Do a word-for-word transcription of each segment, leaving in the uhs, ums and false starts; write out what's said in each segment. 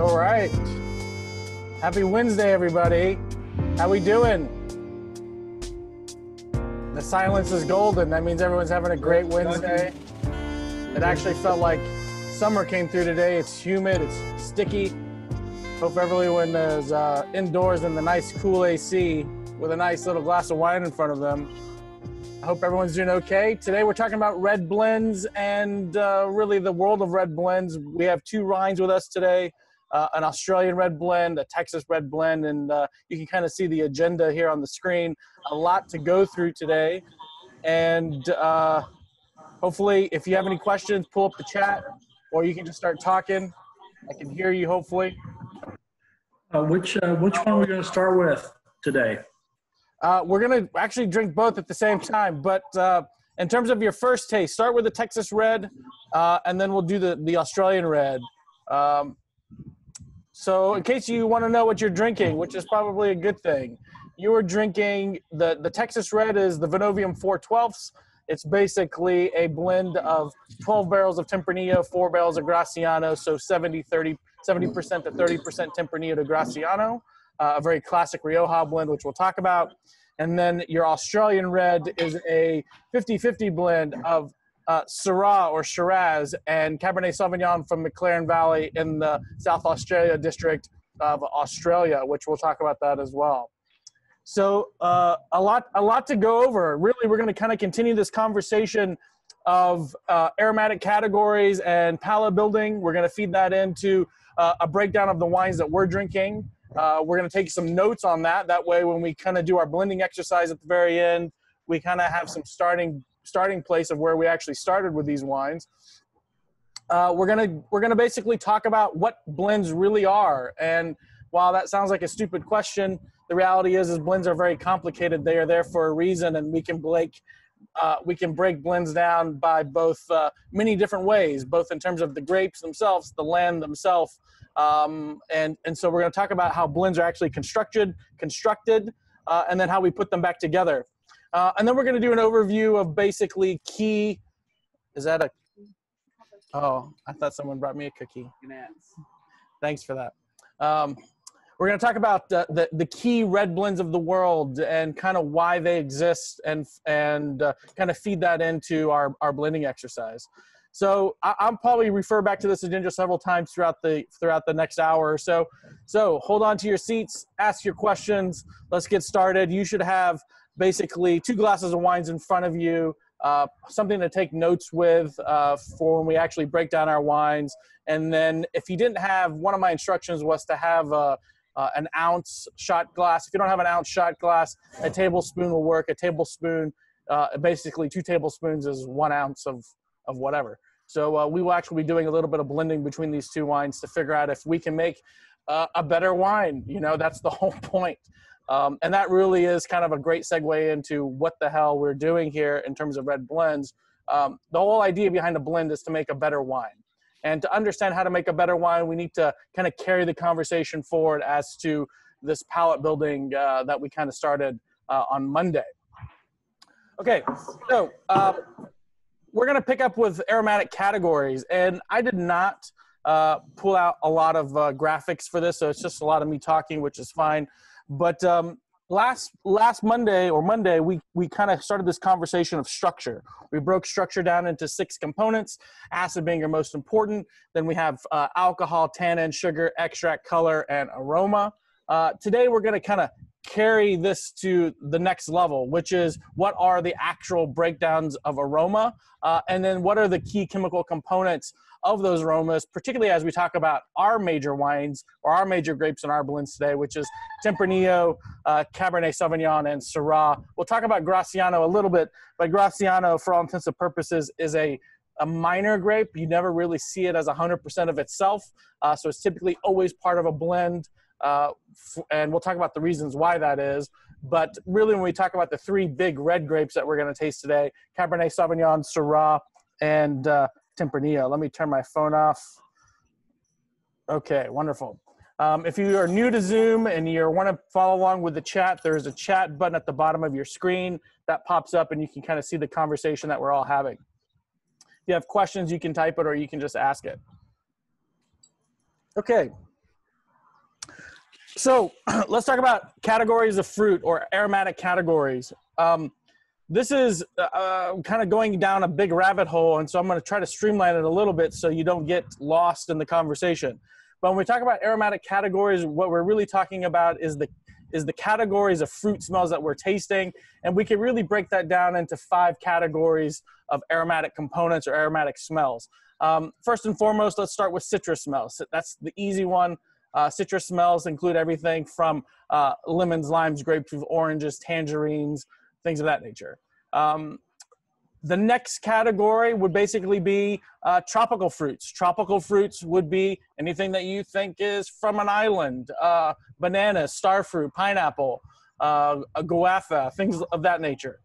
All right. Happy Wednesday, everybody. How we doing? The silence is golden. That means everyone's having a great Wednesday. It actually felt like summer came through today. It's humid, it's sticky. Hope everyone is uh, indoors in the nice cool A C with a nice little glass of wine in front of them. I hope everyone's doing okay. Today we're talking about red blends and uh, really the world of red blends. We have two Rhines with us today, uh, an Australian red blend, a Texas red blend, and uh, you can kind of see the agenda here on the screen. A lot to go through today. And uh, hopefully if you have any questions, pull up the chat or you can just start talking. I can hear you hopefully. Uh, which, uh, which one are we going to start with today? Uh, we're going to actually drink both at the same time, but uh, in terms of your first taste, start with the Texas red, uh, and then we'll do the, the Australian red. Um, so in case you want to know what you're drinking, which is probably a good thing, you are drinking the, the Texas red is the Vinovium four twelfths. It's basically a blend of twelve barrels of Tempranillo, four barrels of Graciano, so seventy thirty, seventy percent to thirty percent Tempranillo to Graciano. Uh, a very classic Rioja blend, which we'll talk about. And then your Australian red is a fifty fifty blend of uh, Syrah or Shiraz and Cabernet Sauvignon from McLaren Valley in the South Australia district of Australia, which we'll talk about that as well. So uh, a lot, a lot to go over. Really, we're going to kind of continue this conversation of uh, aromatic categories and palate building. We're going to feed that into uh, a breakdown of the wines that we're drinking. Uh, we're going to take some notes on that. That way, when we kind of do our blending exercise at the very end, we kind of have some starting starting place of where we actually started with these wines. Uh, we're gonna we're gonna basically talk about what blends really are. And while that sounds like a stupid question, the reality is is blends are very complicated. They are there for a reason, and we can break uh, we can break blends down by both uh, many different ways, both in terms of the grapes themselves, the land themselves. Um, and, and so we're going to talk about how blends are actually constructed, constructed, uh, and then how we put them back together. Uh, and then we're going to do an overview of basically key, is that a, oh, I thought someone brought me a cookie. Thanks for that. Um, we're going to talk about uh, the, the key red blends of the world and kind of why they exist and, and uh, kind of feed that into our, our blending exercise. So I'll probably refer back to this agenda several times throughout the throughout the next hour or so. So hold on to your seats, ask your questions. Let's get started. You should have basically two glasses of wines in front of you, uh, something to take notes with uh, for when we actually break down our wines. And then if you didn't have, one of my instructions was to have a, uh, an ounce shot glass. If you don't have an ounce shot glass, a tablespoon will work. A tablespoon, uh, basically two tablespoons is one ounce of of whatever. So uh, we will actually be doing a little bit of blending between these two wines to figure out if we can make uh, a better wine. You know, that's the whole point. Um, and that really is kind of a great segue into what the hell we're doing here in terms of red blends. Um, the whole idea behind a blend is to make a better wine. And to understand how to make a better wine, we need to kind of carry the conversation forward as to this palate building uh, that we kind of started uh, on Monday. Okay, so uh, we're going to pick up with aromatic categories, and I did not uh, pull out a lot of uh, graphics for this, so it's just a lot of me talking, which is fine. But um, last last Monday or Monday, we, we kind of started this conversation of structure. We broke structure down into six components, acid being your most important. Then we have uh, alcohol, tannin, sugar, extract, color, and aroma. Uh, today, we're going to kind of carry this to the next level, which is what are the actual breakdowns of aroma, uh, and then what are the key chemical components of those aromas, particularly as we talk about our major wines or our major grapes in our blends today, which is Tempranillo, uh, Cabernet Sauvignon, and Syrah. We'll talk about Graciano a little bit, but Graciano, for all intents and purposes, is a a minor grape. You never really see it as one hundred percent of itself, uh, so it's typically always part of a blend. Uh, and we'll talk about the reasons why that is. But really, when we talk about the three big red grapes that we're going to taste today, Cabernet Sauvignon, Syrah, and uh, Tempranillo. Let me turn my phone off. Okay, wonderful. Um, if you are new to Zoom and you want to follow along with the chat, there's a chat button at the bottom of your screen that pops up, and you can kind of see the conversation that we're all having. If you have questions, you can type it or you can just ask it. Okay. So let's talk about categories of fruit or aromatic categories. Um, this is uh, kind of going down a big rabbit hole, and so I'm going to try to streamline it a little bit so you don't get lost in the conversation. But when we talk about aromatic categories, what we're really talking about is the is the categories of fruit smells that we're tasting. And we can really break that down into five categories of aromatic components or aromatic smells. Um, first and foremost, let's start with citrus smells. That's the easy one. Uh, citrus smells include everything from uh, lemons, limes, grapefruit, oranges, tangerines, things of that nature. Um, the next category would basically be uh, tropical fruits. Tropical fruits would be anything that you think is from an island, uh, bananas, star fruit, pineapple, uh, guava, things of that nature.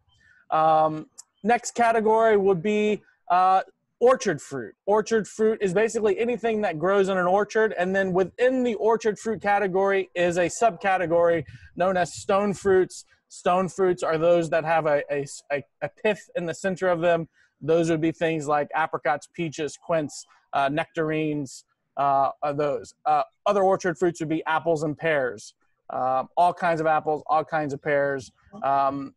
Um, next category would be uh, orchard fruit. Orchard fruit is basically anything that grows in an orchard, and then within the orchard fruit category is a subcategory known as stone fruits. Stone fruits are those that have a, a, a pith in the center of them. Those would be things like apricots, peaches, quince, uh, nectarines, uh, are those. Uh, other orchard fruits would be apples and pears. Uh, all kinds of apples, all kinds of pears. Um,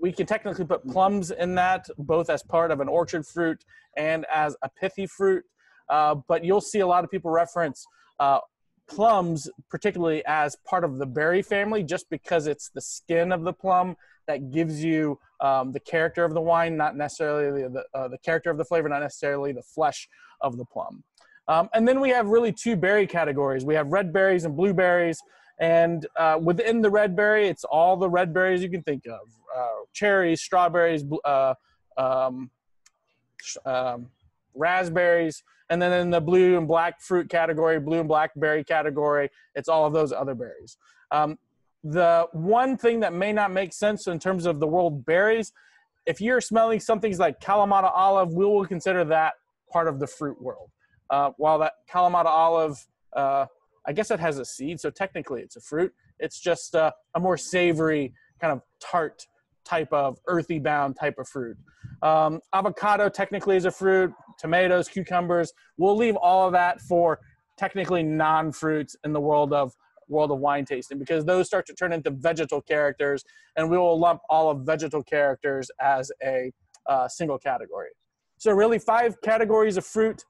we can technically put plums in that, both as part of an orchard fruit and as a pithy fruit. Uh, but you'll see a lot of people reference uh, plums particularly as part of the berry family, just because it's the skin of the plum that gives you um, the character of the wine, not necessarily the, uh, the character of the flavor, not necessarily the flesh of the plum. Um, and then we have really two berry categories. We have red berries and blueberries, and uh, within the red berry, it's all the red berries you can think of. Uh, cherries, strawberries, uh, um, um, raspberries, and then in the blue and black fruit category, blue and blackberry category, it's all of those other berries. Um, the one thing that may not make sense in terms of the world berries, if you're smelling something like Kalamata olive, we will consider that part of the fruit world. Uh, while that Kalamata olive, uh, I guess it has a seed, so technically it's a fruit. It's just uh, a more savory, kind of tart type of earthy bound type of fruit. Um, avocado technically is a fruit. Tomatoes, cucumbers, we'll leave all of that for technically non-fruits in the world of world of wine tasting, because those start to turn into vegetal characters, and we will lump all of vegetal characters as a uh, single category. So really five categories of fruit.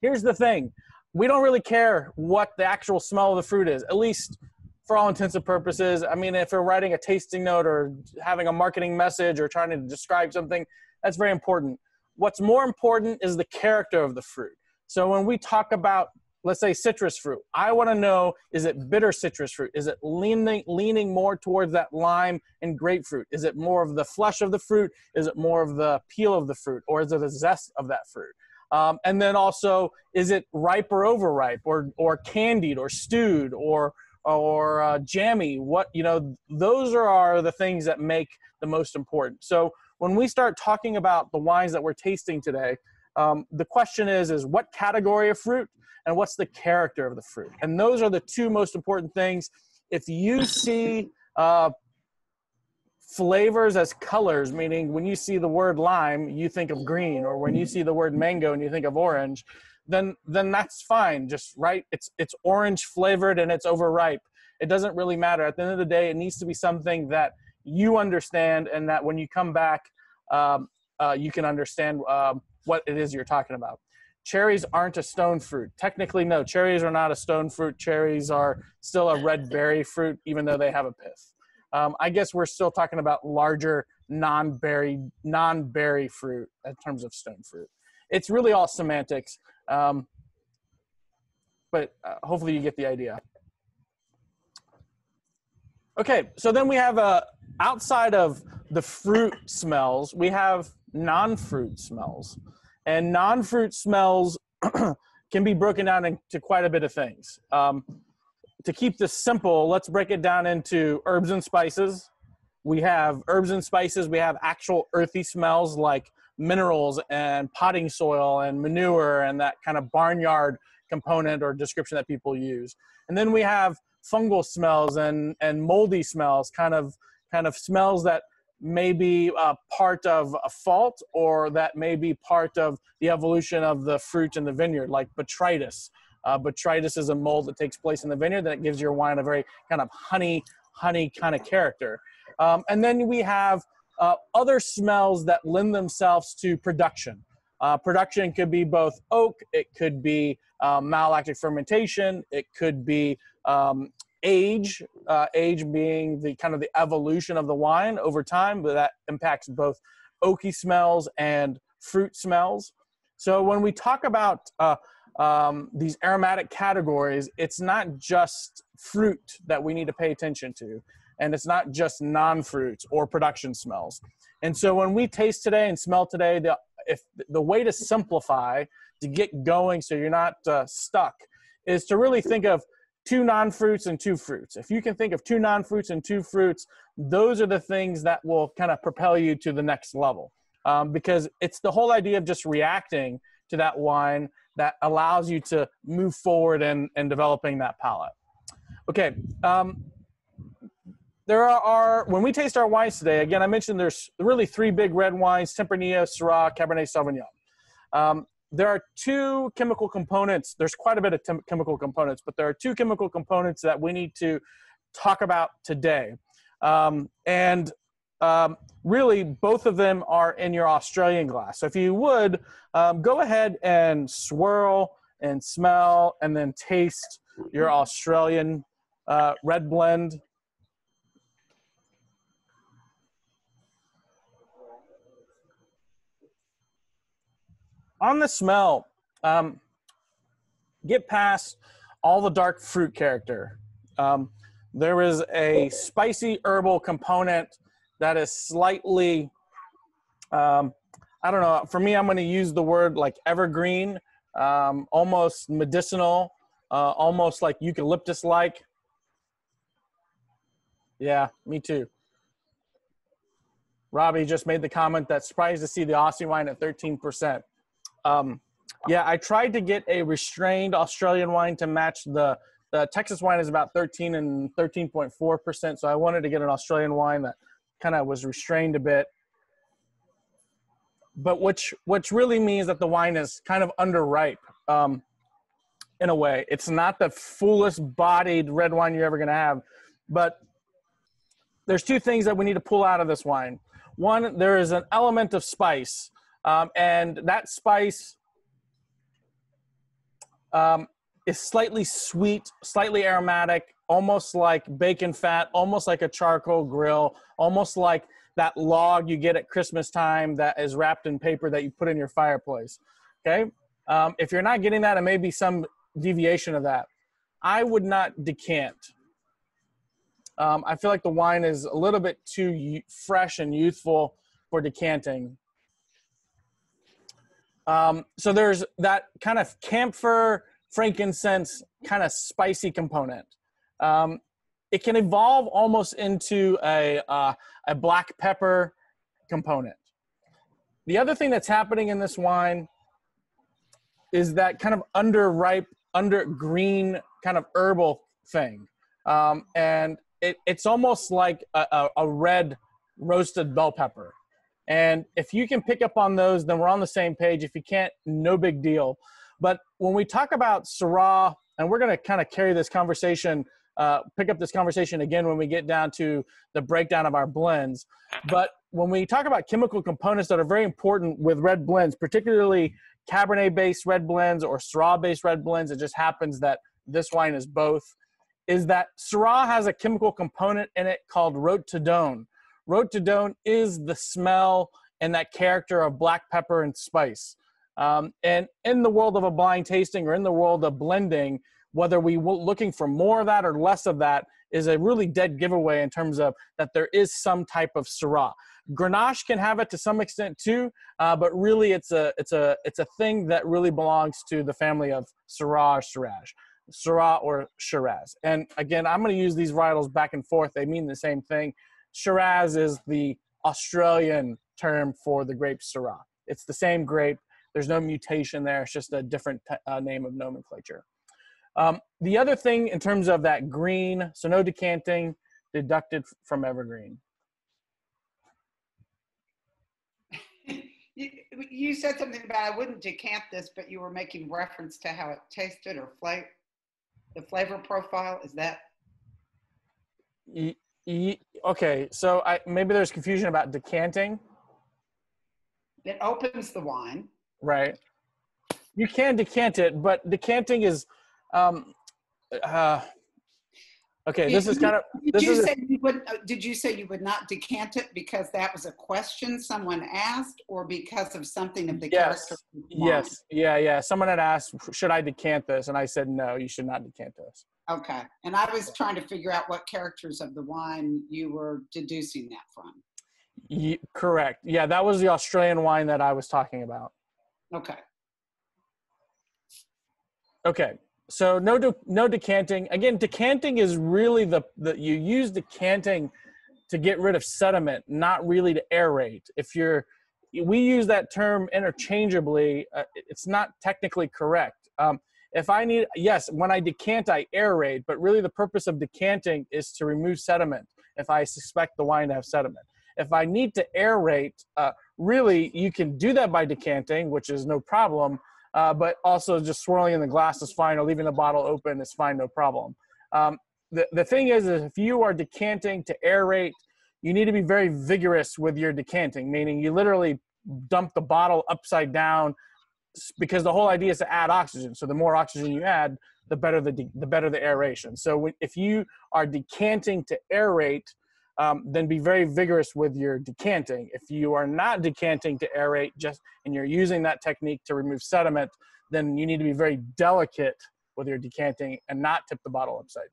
Here's the thing. We don't really care what the actual smell of the fruit is, at least for all intents and purposes. I mean, if we're writing a tasting note or having a marketing message or trying to describe something, that's very important. What's more important is the character of the fruit. So when we talk about, let's say, citrus fruit, I want to know, is it bitter citrus fruit? Is it leaning, leaning more towards that lime and grapefruit? Is it more of the flesh of the fruit? Is it more of the peel of the fruit? Or is it the zest of that fruit? Um, and then also, is it ripe or overripe, or, or candied or stewed or or uh, jammy? What, you know, those are, are the things that make the most important. So when we start talking about the wines that we're tasting today, um, the question is, is what category of fruit and what's the character of the fruit? And those are the two most important things. If you see uh, flavors as colors, meaning when you see the word lime, you think of green, or when you see the word mango and you think of orange, then then that's fine. Just right, it's it's orange flavored and it's overripe. It doesn't really matter. At the end of the day, it needs to be something that you understand, and that when you come back, um, uh, you can understand um, what it is you're talking about. Cherries aren't a stone fruit. Technically, no, cherries are not a stone fruit. Cherries are still a red berry fruit, even though they have a pith. Um, I guess we're still talking about larger non-berry, non-berry fruit in terms of stone fruit. It's really all semantics. Um, but uh, hopefully you get the idea. Okay, so then we have uh, outside of the fruit smells, we have non-fruit smells. And non-fruit smells can be broken down into quite a bit of things. Um, to keep this simple, let's break it down into herbs and spices. We have herbs and spices. We have actual earthy smells like minerals and potting soil and manure and that kind of barnyard component or description that people use. And then we have fungal smells and and moldy smells, kind of kind of smells that may be uh, part of a fault, or that may be part of the evolution of the fruit in the vineyard, like botrytis, Uh, botrytis is a mold that takes place in the vineyard that gives your wine a very kind of honey, honey kind of character. Um, and then we have uh, other smells that lend themselves to production. Uh, production could be both oak, it could be uh, malolactic fermentation, it could be um, age, uh, age being the kind of the evolution of the wine over time, but that impacts both oaky smells and fruit smells. So when we talk about uh, um, these aromatic categories, it's not just fruit that we need to pay attention to, and it's not just non-fruit or production smells. And so when we taste today and smell today, the If the way to simplify, to get going so you're not uh, stuck, is to really think of two non-fruits and two fruits. If you can think of two non-fruits and two fruits, those are the things that will kind of propel you to the next level. Um, because it's the whole idea of just reacting to that wine that allows you to move forward and, and developing that palate. Okay. Um, There are, when we taste our wines today, again, I mentioned there's really three big red wines: Tempranillo, Syrah, Cabernet Sauvignon. Um, there are two chemical components. There's quite a bit of chemical components, but there are two chemical components that we need to talk about today. Um, and um, really, both of them are in your Australian glass. So if you would, um, go ahead and swirl and smell and then taste your Australian uh, red blend. On the smell, um, get past all the dark fruit character. Um, there is a spicy herbal component that is slightly, um, I don't know, for me, I'm gonna use the word like evergreen, um, almost medicinal, uh, almost like eucalyptus-like. Yeah, me too. Robbie just made the comment that surprised to see the Aussie wine at thirteen percent. Um, yeah, I tried to get a restrained Australian wine to match the, the Texas wine is about thirteen and thirteen point four percent. So I wanted to get an Australian wine that kind of was restrained a bit, but which, which really means that the wine is kind of underripe, um, in a way. It's not the fullest bodied red wine you're ever going to have, but there's two things that we need to pull out of this wine. One, there is an element of spice. Um, and that spice um, is slightly sweet, slightly aromatic, almost like bacon fat, almost like a charcoal grill, almost like that log you get at Christmas time that is wrapped in paper that you put in your fireplace, okay? Um, if you're not getting that, it may be some deviation of that. I would not decant. Um, I feel like the wine is a little bit too fresh and youthful for decanting. Um, so there's that kind of camphor, frankincense, kind of spicy component. Um, it can evolve almost into a, uh, a black pepper component. The other thing that's happening in this wine is that kind of underripe, undergreen kind of herbal thing. Um, and it, it's almost like a, a, a red roasted bell pepper. And if you can pick up on those, then we're on the same page. If you can't, no big deal. But when we talk about Syrah, and we're going to kind of carry this conversation, uh, pick up this conversation again when we get down to the breakdown of our blends. But when we talk about chemical components that are very important with red blends, particularly Cabernet-based red blends or Syrah-based red blends, it just happens that this wine is both, is that Syrah has a chemical component in it called rhotidone. Rhotidone is the smell and that character of black pepper and spice. Um, and in the world of a blind tasting or in the world of blending, whether we were looking for more of that or less of that is a really dead giveaway in terms of that there is some type of Syrah. Grenache can have it to some extent too, uh, but really it's a, it's, a, it's a thing that really belongs to the family of Syrah or Shiraz. Syrah or Shiraz. And again, I'm going to use these varietals back and forth. They mean the same thing. Shiraz is the Australian term for the grape Syrah. It's the same grape. There's no mutation there. It's just a different uh, name of nomenclature. Um, the other thing in terms of that green, so no decanting, deducted from evergreen. You, you said something about I wouldn't decant this, but you were making reference to how it tasted or flavor, the flavor profile. Is that? E e okay, so I, maybe there's confusion about decanting. It opens the wine. Right. You can decant it, but decanting is, um, uh, okay, did, this is kind of. This did, you is say you would, did you say you would not decant it because that was a question someone asked, or because of something of the yes, character? Yes, yeah, yeah. Someone had asked, should I decant this? And I said, no, you should not decant this. Okay, and I was trying to figure out what characters of the wine you were deducing that from. Yeah, correct. Yeah, that was the Australian wine that I was talking about. Okay. Okay, so no de no decanting. Again, decanting is really the, the, you use decanting to get rid of sediment, not really to aerate. If you're, we use that term interchangeably, uh, it's not technically correct. Um, if I need, yes, when I decant, I aerate, but really the purpose of decanting is to remove sediment if I suspect the wine to have sediment. If I need to aerate, uh, really you can do that by decanting, which is no problem. Uh, but also just swirling in the glass is fine, or leaving the bottle open is fine, no problem. Um, the, the thing is, is, if you are decanting to aerate, you need to be very vigorous with your decanting, meaning you literally dump the bottle upside down, because the whole idea is to add oxygen. So the more oxygen you add, the better the, the, better the aeration. So if you are decanting to aerate, um, then be very vigorous with your decanting. If you are not decanting to aerate, just and you're using that technique to remove sediment, then you need to be very delicate with your decanting and not tip the bottle upside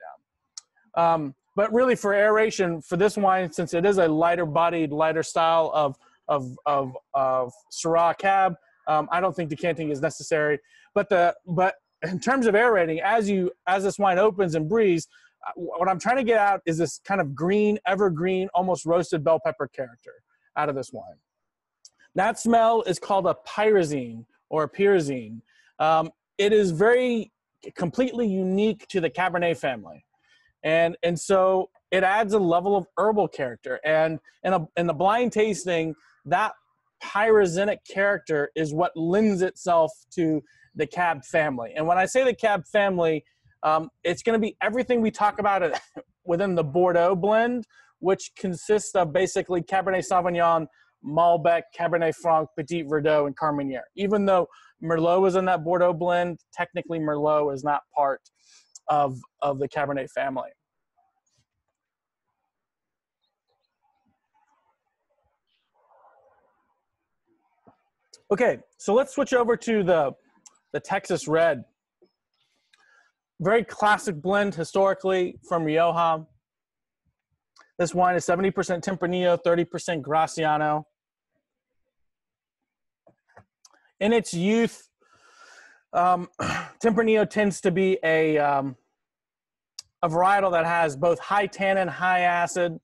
down. Um, but really for aeration, for this wine, since it is a lighter bodied, lighter style of, of, of, of Syrah Cab, um, I don't think decanting is necessary. But, the, but in terms of aerating, as, you, as this wine opens and breathes, what I'm trying to get out is this kind of green, evergreen, almost roasted bell pepper character out of this wine. That smell is called a pyrazine or a pyrazine. Um, it is very completely unique to the Cabernet family. And, and so it adds a level of herbal character. And in, a, in the blind tasting, that pyrazinic character is what lends itself to the Cab family. And when I say the Cab family, Um, it's going to be everything we talk about it within the Bordeaux blend, which consists of basically Cabernet Sauvignon, Malbec, Cabernet Franc, Petit Verdot, and Carmenere. Even though Merlot is in that Bordeaux blend, technically Merlot is not part of, of the Cabernet family. Okay, so let's switch over to the, the Texas Red. Very classic blend historically from Rioja. This wine is seventy percent Tempranillo, thirty percent Graciano. In its youth, um, Tempranillo tends to be a, um, a varietal that has both high tannin, high acid.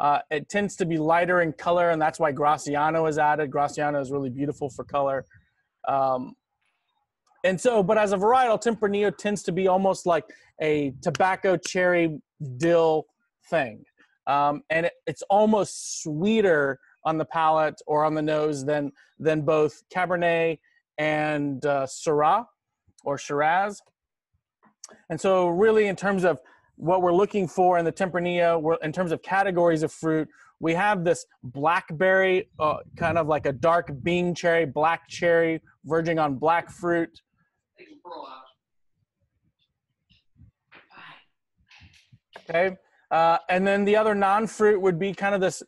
Uh, it tends to be lighter in color, and that's why Graciano is added. Graciano is really beautiful for color. Um, And so, but as a varietal, Tempranillo tends to be almost like a tobacco cherry dill thing. Um, and it, it's almost sweeter on the palate or on the nose than, than both Cabernet and uh, Syrah or Shiraz. And so really in terms of what we're looking for in the Tempranillo, we're, in terms of categories of fruit, we have this blackberry, uh, kind of like a dark bean cherry, black cherry, verging on black fruit. Okay, uh, and then the other non-fruit would be kind of this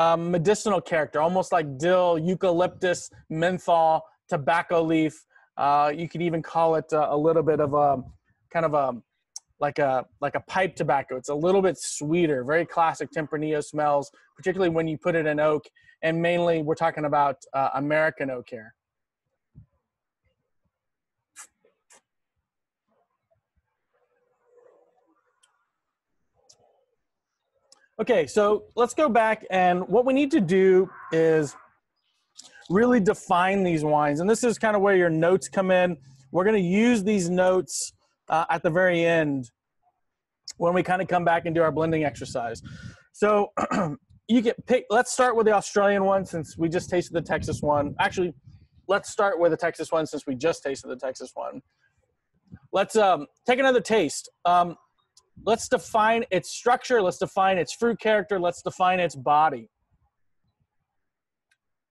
uh, medicinal character, almost like dill, eucalyptus, menthol, tobacco leaf. Uh, you could even call it a, a little bit of a kind of a like a like a pipe tobacco. It's a little bit sweeter, very classic Tempranillo smells, particularly when you put it in oak, and mainly we're talking about uh, American oak here. Okay, so let's go back, and what we need to do is really define these wines. And this is kind of where your notes come in. We're going to use these notes uh, at the very end when we kind of come back and do our blending exercise. So you get pick, let's start with the Australian one since we just tasted the Texas one. Actually, let's start with a Texas one since we just tasted the Texas one. Let's um, take another taste. Um, let's define its structure. Let's define its fruit character. Let's define its body.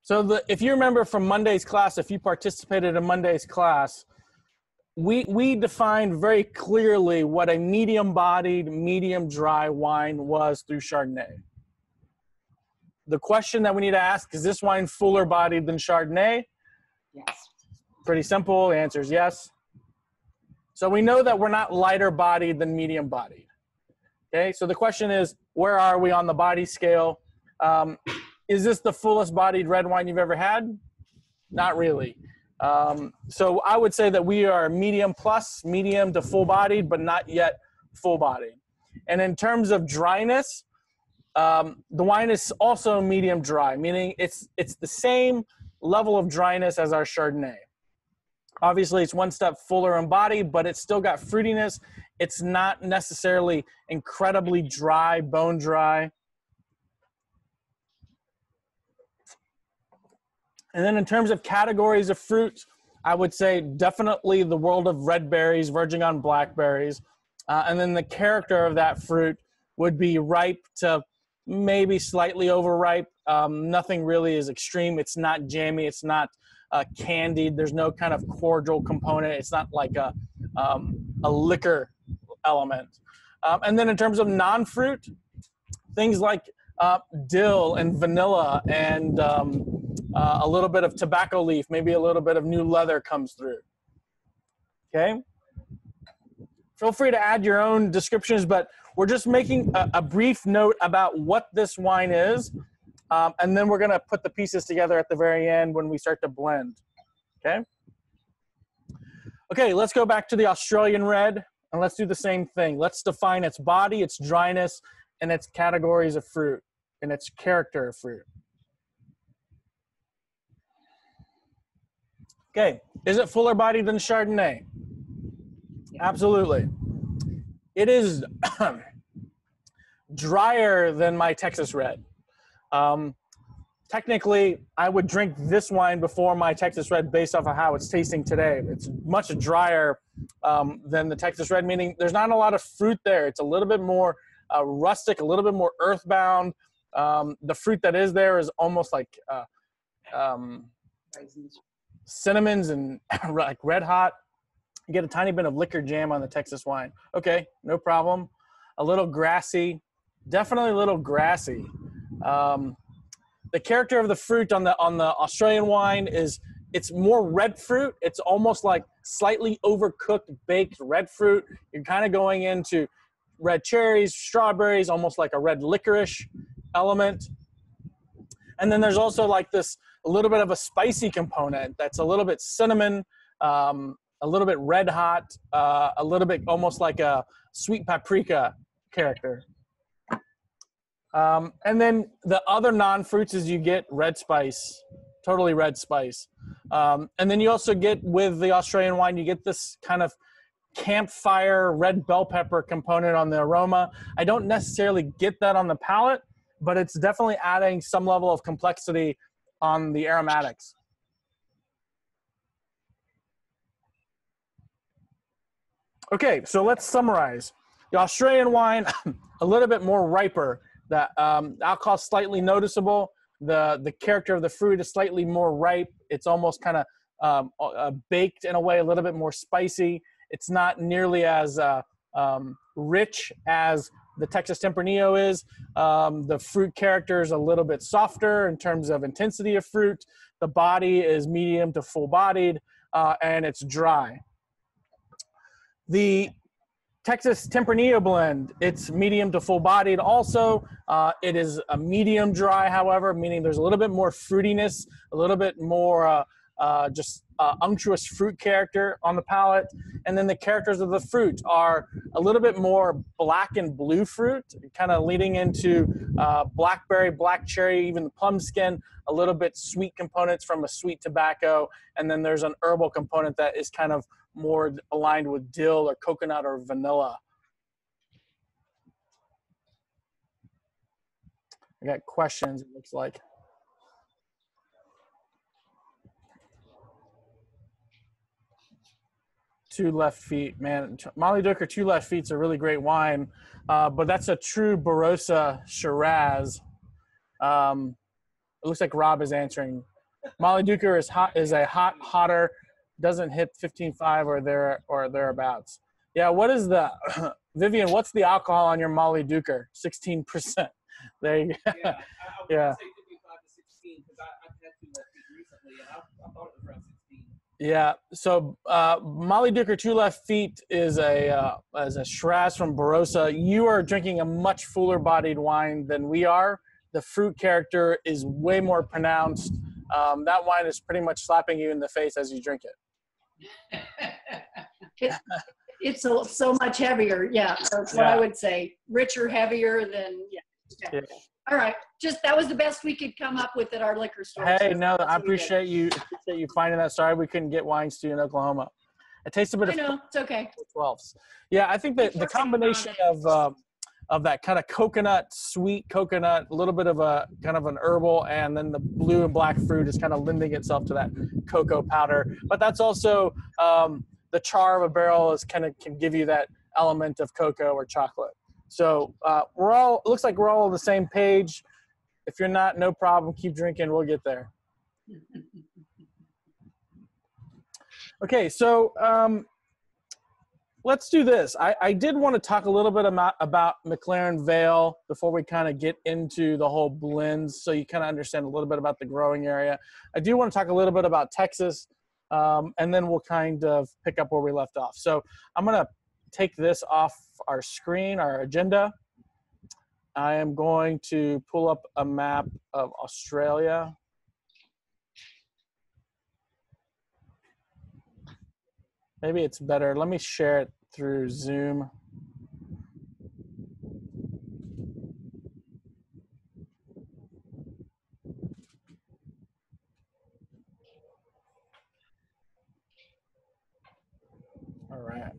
So the, if you remember from Monday's class, if you participated in Monday's class, we, we defined very clearly what a medium-bodied, medium-dry wine was through Chardonnay. The question that we need to ask, is this wine fuller-bodied than Chardonnay? Yes. Pretty simple. The answer is yes. So we know that we're not lighter-bodied than medium-bodied. Okay, so the question is, where are we on the body scale? Um, Is this the fullest bodied red wine you've ever had? Not really. Um, so I would say that we are medium plus, medium to full bodied, but not yet full bodied. And in terms of dryness, um, the wine is also medium dry, meaning it's, it's the same level of dryness as our Chardonnay. Obviously it's one step fuller in body, but it's still got fruitiness. It's not necessarily incredibly dry, bone dry. And then in terms of categories of fruits, I would say definitely the world of red berries, verging on blackberries. Uh, and then the character of that fruit would be ripe to maybe slightly overripe. Um, nothing really is extreme. It's not jammy. It's not uh, candied. There's no kind of cordial component. It's not like a, um, a liquor element. Um, and then in terms of non-fruit, things like uh, dill and vanilla and um, Uh, a little bit of tobacco leaf, maybe a little bit of new leather comes through. Okay? Feel free to add your own descriptions, but we're just making a, a brief note about what this wine is, um, and then we're going to put the pieces together at the very end when we start to blend. Okay? Okay, let's go back to the Australian red, and let's do the same thing. Let's define its body, its dryness, and its categories of fruit, and its character of fruit. Okay, is it fuller bodied than Chardonnay? Absolutely. It is drier than my Texas Red. Um, technically, I would drink this wine before my Texas Red based off of how it's tasting today. It's much drier um, than the Texas Red, meaning there's not a lot of fruit there. It's a little bit more uh, rustic, a little bit more earthbound. Um, the fruit that is there is almost like uh, um, cinnamons and like red hot. You get a tiny bit of liquor jam on the Texas wine. Okay, no problem. A little grassy, definitely a little grassy. Um, the character of the fruit on the on the Australian wine is it's more red fruit. It's almost like slightly overcooked, baked red fruit. You're kind of going into red cherries, strawberries, almost like a red licorice element. And then there's also like this a little bit of a spicy component that's a little bit cinnamon, um, a little bit red hot, uh, a little bit almost like a sweet paprika character. Um, and then the other non-fruits is you get red spice, totally red spice. Um, and then you also get with the Australian wine, you get this kind of campfire red bell pepper component on the aroma. I don't necessarily get that on the palate, but it's definitely adding some level of complexity on the aromatics. Okay, so let's summarize. The Australian wine, a little bit more riper. The um, alcohol is slightly noticeable. The, the character of the fruit is slightly more ripe. It's almost kind of um, uh, baked in a way, a little bit more spicy. It's not nearly as uh, um, rich as the Texas Tempranillo is. Um, the fruit character is a little bit softer in terms of intensity of fruit. The body is medium to full bodied, uh, and it's dry. The Texas Tempranillo blend, it's medium to full bodied also. Uh, it is a medium dry, however, meaning there's a little bit more fruitiness, a little bit more uh, uh, just uh, unctuous fruit character on the palate. And then the characters of the fruit are a little bit more black and blue fruit, kind of leading into uh, blackberry, black cherry, even the plum skin, a little bit sweet components from a sweet tobacco. And then there's an herbal component that is kind of more aligned with dill or coconut or vanilla. I got questions, it looks like. two left feet, man. Mollydooker two left feet's a really great wine, uh, but that's a true Barossa Shiraz. Um, it looks like Rob is answering. Mollydooker is hot, is a hot, hotter, doesn't hit fifteen point five or there or thereabouts. Yeah, what is the Vivian? What's the alcohol on your Mollydooker? sixteen percent. There you go. Yeah, I, I yeah. Say fifteen five to sixteen because I've had two left feet recently, and I, I thought it was around sixteen. Yeah. So uh, Mollydooker two left feet is a uh, as a Shiraz from Barossa. You are drinking a much fuller bodied wine than we are. The fruit character is way more pronounced. Um, that wine is pretty much slapping you in the face as you drink it. it it's so, so much heavier, yeah. That's what yeah. I would say. Richer, heavier than, yeah. yeah. All right, just that was the best we could come up with at our liquor store. Hey, so no, I appreciate you, appreciate you finding that. Sorry we couldn't get wines to you in Oklahoma. It tastes a bit I of- I know, it's okay. twelves. Yeah, I think that the combination of, um, of that kind of coconut, sweet coconut, a little bit of a kind of an herbal, and then the blue and black fruit is kind of lending itself to that cocoa powder. But that's also um, the char of a barrel is kind of can give you that element of cocoa or chocolate. So uh, we're all, it looks like we're all on the same page. If you're not, no problem, keep drinking, we'll get there. Okay, so, um, let's do this. I, I did want to talk a little bit about, about McLaren Vale before we kind of get into the whole blends, so you kind of understand a little bit about the growing area. I do want to talk a little bit about Texas, um, and then we'll kind of pick up where we left off. So I'm going to take this off our screen, our agenda. I am going to pull up a map of Australia. Maybe it's better. Let me share it through Zoom. All right.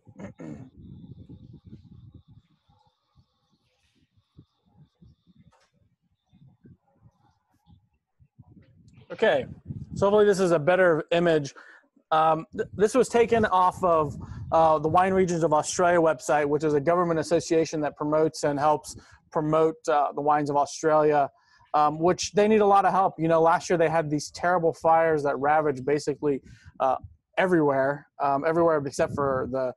Okay. So hopefully this is a better image. Um, th this was taken off of uh, the Wine Regions of Australia website, which is a government association that promotes and helps promote uh, the wines of Australia, um, which they need a lot of help. You know, last year they had these terrible fires that ravaged basically uh, everywhere, um, everywhere except for the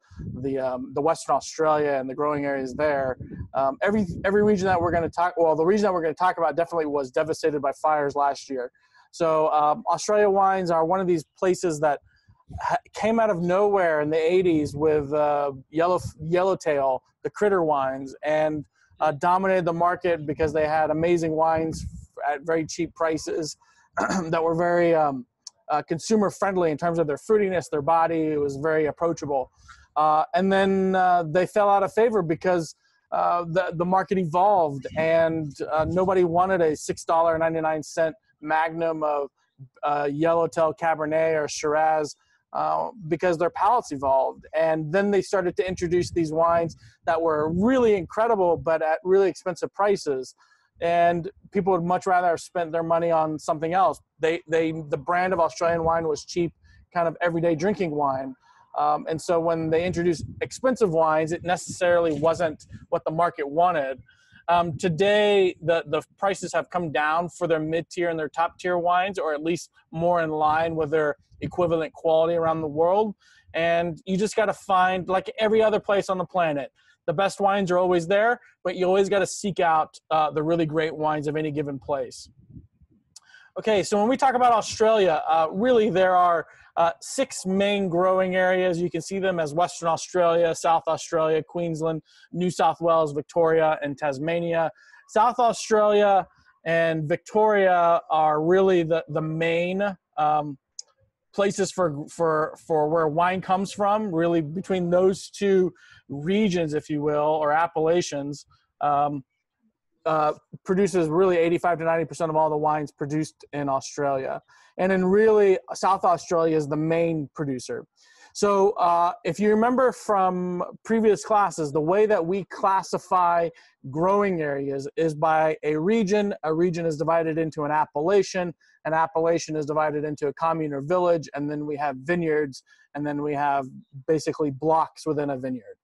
the um, the Western Australia and the growing areas there. Um, every every region that we're going to talk, well, the region that we're going to talk about definitely was devastated by fires last year. So um, Australia wines are one of these places that came out of nowhere in the eighties with uh, yellow Yellowtail, the Critter wines, and uh, dominated the market because they had amazing wines at very cheap prices that were very um, uh, consumer friendly in terms of their fruitiness, their body. It was very approachable. Uh, and then uh, they fell out of favor because uh, the, the market evolved, and uh, nobody wanted a six ninety-nine magnum of uh, Yellowtail Cabernet or Shiraz, Uh, because their palates evolved. And then they started to introduce these wines that were really incredible, but at really expensive prices. And people would much rather have spent their money on something else. They, they, the brand of Australian wine was cheap, kind of everyday drinking wine. Um, and so when they introduced expensive wines, it necessarily wasn't what the market wanted. Um, today, the, the prices have come down for their mid-tier and their top-tier wines, or at least more in line with their equivalent quality around the world. And you just got to find, like every other place on the planet, the best wines are always there, but you always got to seek out uh, the really great wines of any given place. Okay, so when we talk about Australia, uh, really there are uh, six main growing areas. You can see them as Western Australia, South Australia, Queensland, New South Wales, Victoria, and Tasmania. South Australia and Victoria are really the, the main um, places for, for, for where wine comes from, really between those two regions, if you will, or appellations. Um, Uh, produces really eighty-five to ninety percent of all the wines produced in Australia. And then really South Australia is the main producer. So uh, if you remember from previous classes, the way that we classify growing areas is by a region. A region is divided into an appellation. An appellation is divided into a commune or village, and then we have vineyards, and then we have basically blocks within a vineyard.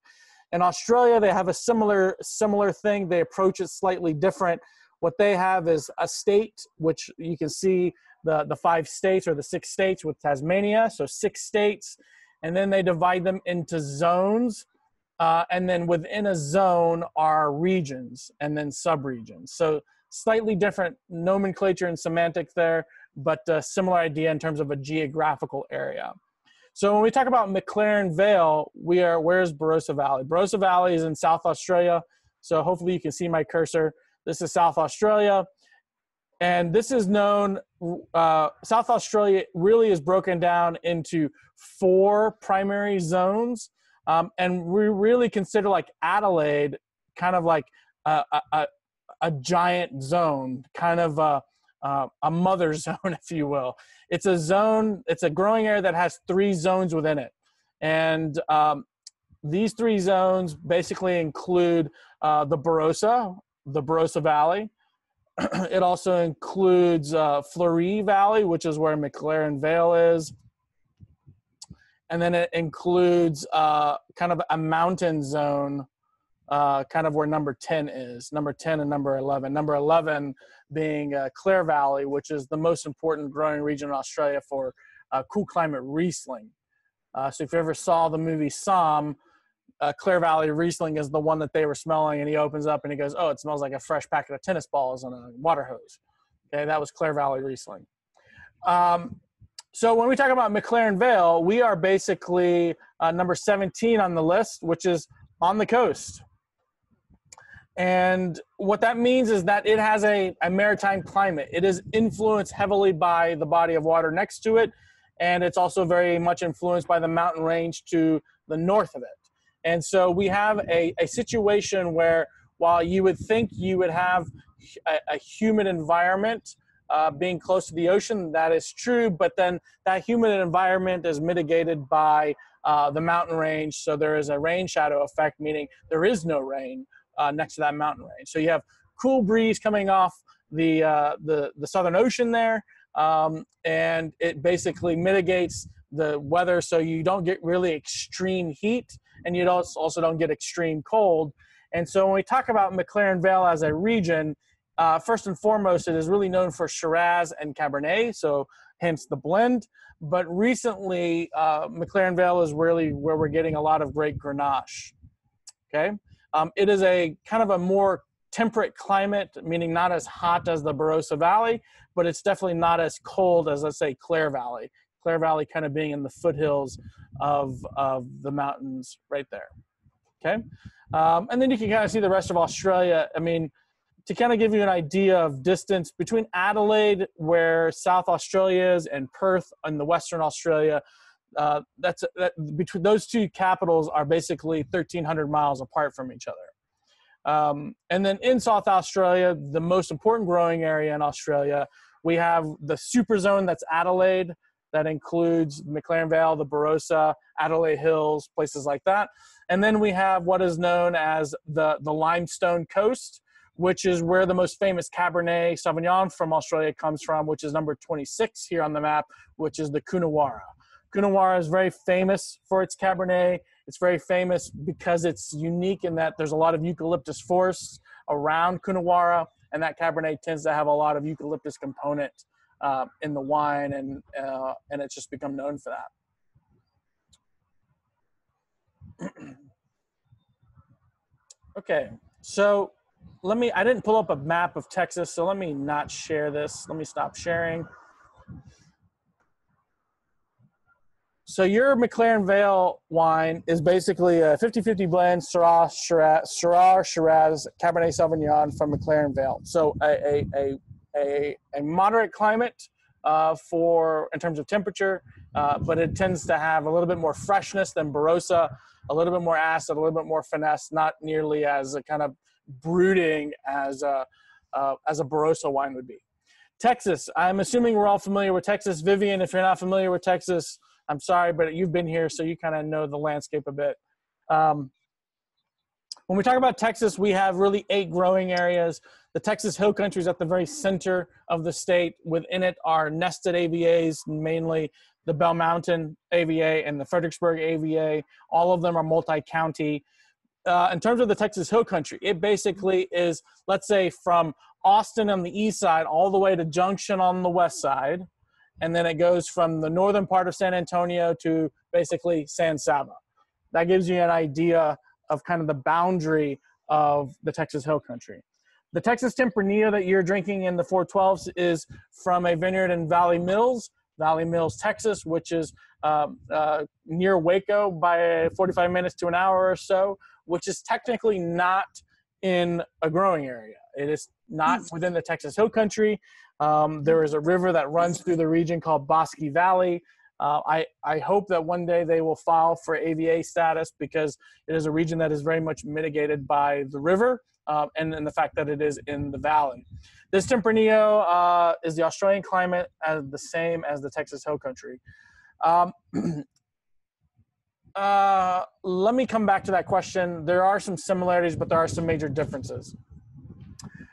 In Australia, they have a similar, similar thing. They approach it slightly different. What they have is a state, which you can see the, the five states or the six states with Tasmania, so six states. And then they divide them into zones. Uh, and then within a zone are regions and then subregions. So slightly different nomenclature and semantics there, but a similar idea in terms of a geographical area. So when we talk about McLaren Vale, we are, where's Barossa Valley? Barossa Valley is in South Australia. So hopefully you can see my cursor. This is South Australia. And this is known, uh, South Australia really is broken down into four primary zones. Um, and we really consider like Adelaide kind of like a, a, a giant zone, kind of a, Uh, a mother zone, if you will. It's a zone, it's a growing area that has three zones within it. And um, these three zones basically include uh, the Barossa, the Barossa Valley. It also includes uh, Fleury Valley, which is where McLaren Vale is. And then it includes uh, kind of a mountain zone, uh, kind of where number ten is, number ten and number eleven. Number eleven being uh, Clare Valley, which is the most important growing region in Australia for uh, cool climate Riesling. Uh, so if you ever saw the movie Psalm, uh, Clare Valley Riesling is the one that they were smelling, and he opens up and he goes, oh, it smells like a fresh packet of tennis balls on a water hose. Okay, that was Clare Valley Riesling. Um, so when we talk about McLaren Vale, we are basically uh, number seventeen on the list, which is on the coast. And what that means is that it has a, a maritime climate. It is influenced heavily by the body of water next to it, and it's also very much influenced by the mountain range to the north of it. And so we have a, a situation where while you would think you would have a, a humid environment uh, being close to the ocean, that is true, but then that humid environment is mitigated by uh, the mountain range, so there is a rain shadow effect, meaning there is no rain Uh, next to that mountain range. So you have cool breeze coming off the, uh, the, the Southern Ocean there, um, and it basically mitigates the weather so you don't get really extreme heat, and you don't, also don't get extreme cold. And so when we talk about McLaren Vale as a region, uh, first and foremost, it is really known for Shiraz and Cabernet, so hence the blend. But recently, uh, McLaren Vale is really where we're getting a lot of great Grenache, okay? Um, it is a kind of a more temperate climate, meaning not as hot as the Barossa Valley, but it's definitely not as cold as, let's say, Clare Valley. Clare Valley kind of being in the foothills of, of the mountains right there, okay? Um, and then you can kind of see the rest of Australia. I mean, to kind of give you an idea of distance between Adelaide, where South Australia is, and Perth in the Western Australia, Uh, that's that, between those two capitals are basically thirteen hundred miles apart from each other. Um, and then in South Australia, the most important growing area in Australia, we have the super zone, that's Adelaide, that includes McLaren Vale, the Barossa, Adelaide Hills, places like that. And then we have what is known as the, the limestone coast, which is where the most famous Cabernet Sauvignon from Australia comes from, which is number twenty-six here on the map, which is the Coonawarra. Coonawarra is very famous for its Cabernet. It's very famous because it's unique in that there's a lot of eucalyptus forests around Coonawarra, and that Cabernet tends to have a lot of eucalyptus component uh, in the wine, and, uh, and it's just become known for that. Okay, so let me, I didn't pull up a map of Texas, so let me not share this. Let me stop sharing. So your McLaren Vale wine is basically a fifty fifty blend Syrah, Shiraz, Syrah, Shiraz, Cabernet Sauvignon from McLaren Vale. So a, a, a, a moderate climate uh, for in terms of temperature, uh, but it tends to have a little bit more freshness than Barossa, a little bit more acid, a little bit more finesse, not nearly as a kind of brooding as a, uh, as a Barossa wine would be. Texas, I'm assuming we're all familiar with Texas. Vivian, if you're not familiar with Texas, I'm sorry, but you've been here, so you kind of know the landscape a bit. Um, when we talk about Texas, we have really eight growing areas. The Texas Hill Country is at the very center of the state. Within it are nested A V As, mainly the Bell Mountain A V A and the Fredericksburg A V A. All of them are multi-county. Uh, in terms of the Texas Hill Country, it basically is, let's say, from Austin on the east side all the way to Junction on the west side. And then it goes from the northern part of San Antonio to basically San Saba. That gives you an idea of kind of the boundary of the Texas Hill Country. The Texas Tempranillo that you're drinking in the four twelves is from a vineyard in Valley Mills, Valley Mills, Texas, which is uh, uh, near Waco by forty-five minutes to an hour or so, which is technically not in a growing area. It is not within the Texas Hill Country. Um, there is a river that runs through the region called Bosque Valley. Uh, I, I hope that one day they will file for A V A status, because it is a region that is very much mitigated by the river uh, and, and the fact that it is in the valley. This Tempranillo uh, is the Australian climate, as the same as the Texas Hill Country. Um, uh, let me come back to that question. There are some similarities, but there are some major differences.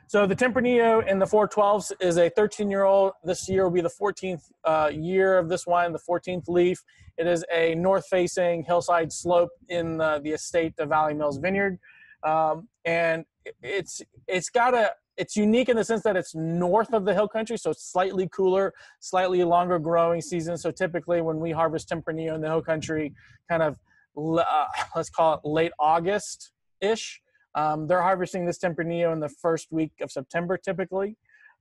So the Tempranillo in the four twelves is a thirteen-year-old. This year will be the fourteenth uh, year of this wine, the fourteenth leaf. It is a north-facing hillside slope in the, the estate of Valley Mills Vineyard, um, and it's it's got a it's unique in the sense that it's north of the hill country, so it's slightly cooler, slightly longer growing season. So typically, when we harvest Tempranillo in the hill country, kind of uh, let's call it late August-ish. Um, they're harvesting this Tempranillo in the first week of September, typically.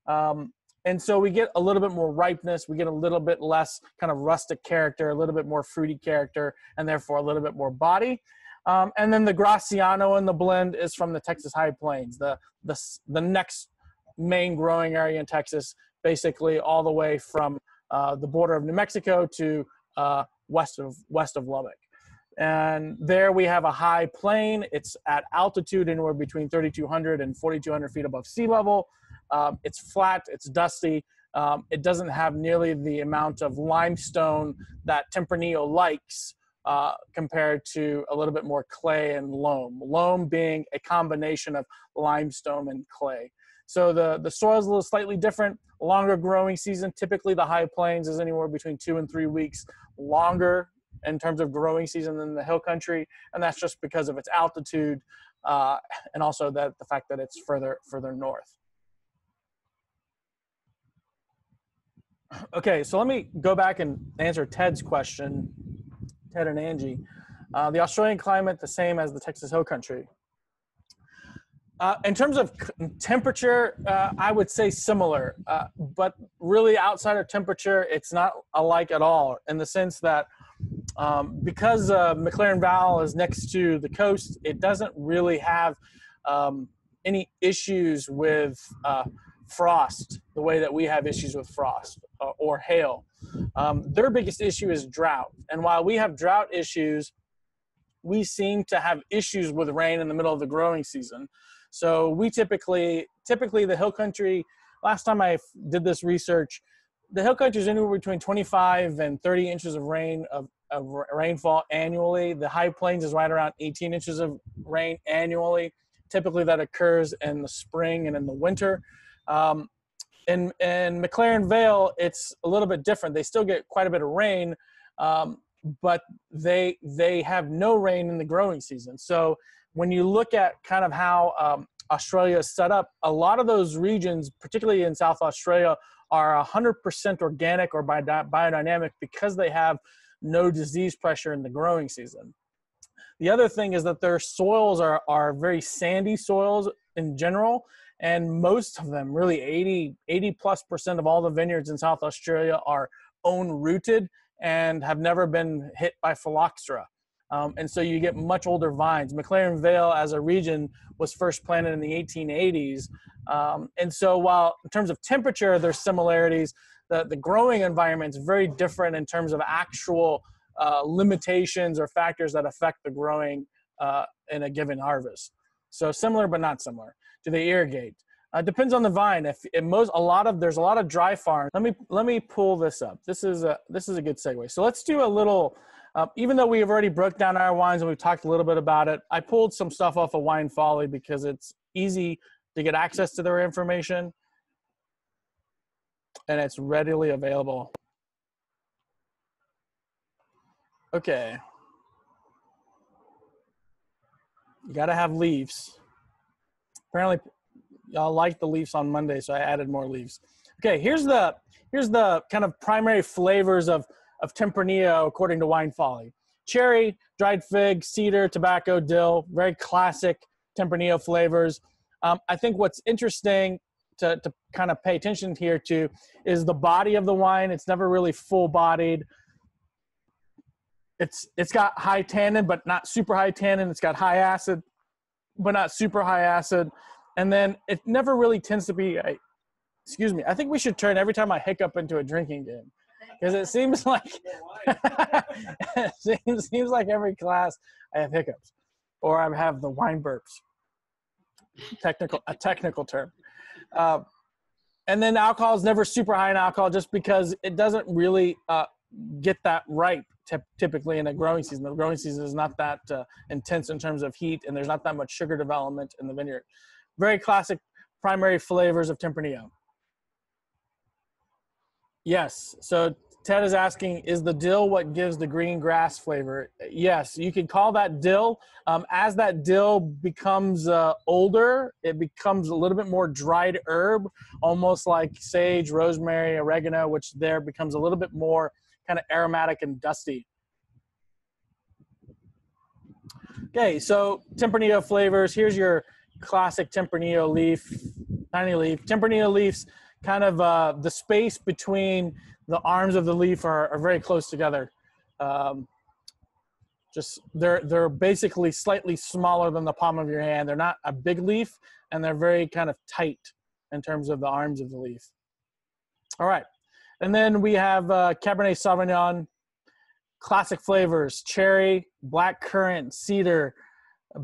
Um, and so we get a little bit more ripeness. We get a little bit less kind of rustic character, a little bit more fruity character, and therefore a little bit more body. Um, and then the Graciano in the blend is from the Texas High Plains, the, the, the next main growing area in Texas, basically all the way from uh, the border of New Mexico to uh, west of, west of Lubbock. And there we have a high plain. It's at altitude anywhere between thirty-two hundred and forty-two hundred feet above sea level. Um, it's flat, it's dusty. Um, it doesn't have nearly the amount of limestone that Tempranillo likes uh, compared to a little bit more clay and loam. Loam being a combination of limestone and clay. So the, the soil is a little slightly different, longer growing season. Typically the high plains is anywhere between two and three weeks longer in terms of growing season in the hill country, and that's just because of its altitude uh, and also that the fact that it's further further north. Okay, so let me go back and answer Ted's question, Ted and Angie. Uh, the Australian climate, the same as the Texas Hill Country. Uh, in terms of temperature, uh, I would say similar, uh, but really outside of temperature, it's not alike at all, in the sense that Um, because uh, McLaren Vale is next to the coast, it doesn't really have um, any issues with uh, frost the way that we have issues with frost or, or hail. Um, their biggest issue is drought. And while we have drought issues, we seem to have issues with rain in the middle of the growing season. So we typically, typically the hill country, last time I did this research, the hill country is anywhere between twenty-five and thirty inches of rain of, of rainfall annually. The high plains is right around eighteen inches of rain annually. Typically that occurs in the spring and in the winter. Um, in, in McLaren Vale, it's a little bit different. They still get quite a bit of rain, um, but they, they have no rain in the growing season. So when you look at kind of how um, Australia is set up, a lot of those regions, particularly in South Australia, are one hundred percent organic or biodynamic because they have no disease pressure in the growing season. The other thing is that their soils are, are very sandy soils in general, and most of them, really eighty, eighty plus percent of all the vineyards in South Australia are own-rooted and have never been hit by phylloxera. Um, and so you get much older vines. McLaren Vale as a region was first planted in the eighteen eighties. Um, and so while in terms of temperature, there's similarities, the, the growing environment is very different in terms of actual uh, limitations or factors that affect the growing uh, in a given harvest. So similar, but not similar. Do they irrigate? Uh, depends on the vine. If, if most, a lot of, there's a lot of dry farms. Let me, let me pull this up. This is a, this is a good segue. So let's do a little, uh, even though we have already broke down our wines and we've talked a little bit about it, I pulled some stuff off of Wine Folly because it's easy to get access to their information and it's readily available. Okay. You gotta have leaves. Apparently y'all liked the leaves on Monday, so I added more leaves. Okay, here's the here's the kind of primary flavors of, of Tempranillo according to Wine Folly. Cherry, dried fig, cedar, tobacco, dill, very classic Tempranillo flavors. Um, I think what's interesting to, to kind of pay attention here to is the body of the wine. It's never really full-bodied. It's, it's got high tannin, but not super high tannin. It's got high acid, but not super high acid. And then it never really tends to be, I, excuse me, I think we should turn every time I hiccup into a drinking game. Because it seems like, it seems, seems like every class I have hiccups. Or I have the wine burps. Technical, a technical term. Uh, and then alcohol is never super high in alcohol just because it doesn't really uh, get that ripe. Typically in a growing season. The growing season is not that uh, intense in terms of heat, and there's not that much sugar development in the vineyard. Very classic primary flavors of Tempranillo. Yes, so Ted is asking, is the dill what gives the green grass flavor? Yes, you can call that dill. Um, as that dill becomes uh, older, it becomes a little bit more dried herb, almost like sage, rosemary, oregano, which there becomes a little bit more kind of aromatic and dusty. Okay, so Tempranillo flavors. Here's your classic Tempranillo leaf, tiny leaf. Tempranillo leaves, kind of uh, the space between the arms of the leaf are, are very close together. Um, just they're they're basically slightly smaller than the palm of your hand. They're not a big leaf, and they're very kind of tight in terms of the arms of the leaf. All right. And then we have uh, Cabernet Sauvignon, classic flavors, cherry, black currant, cedar,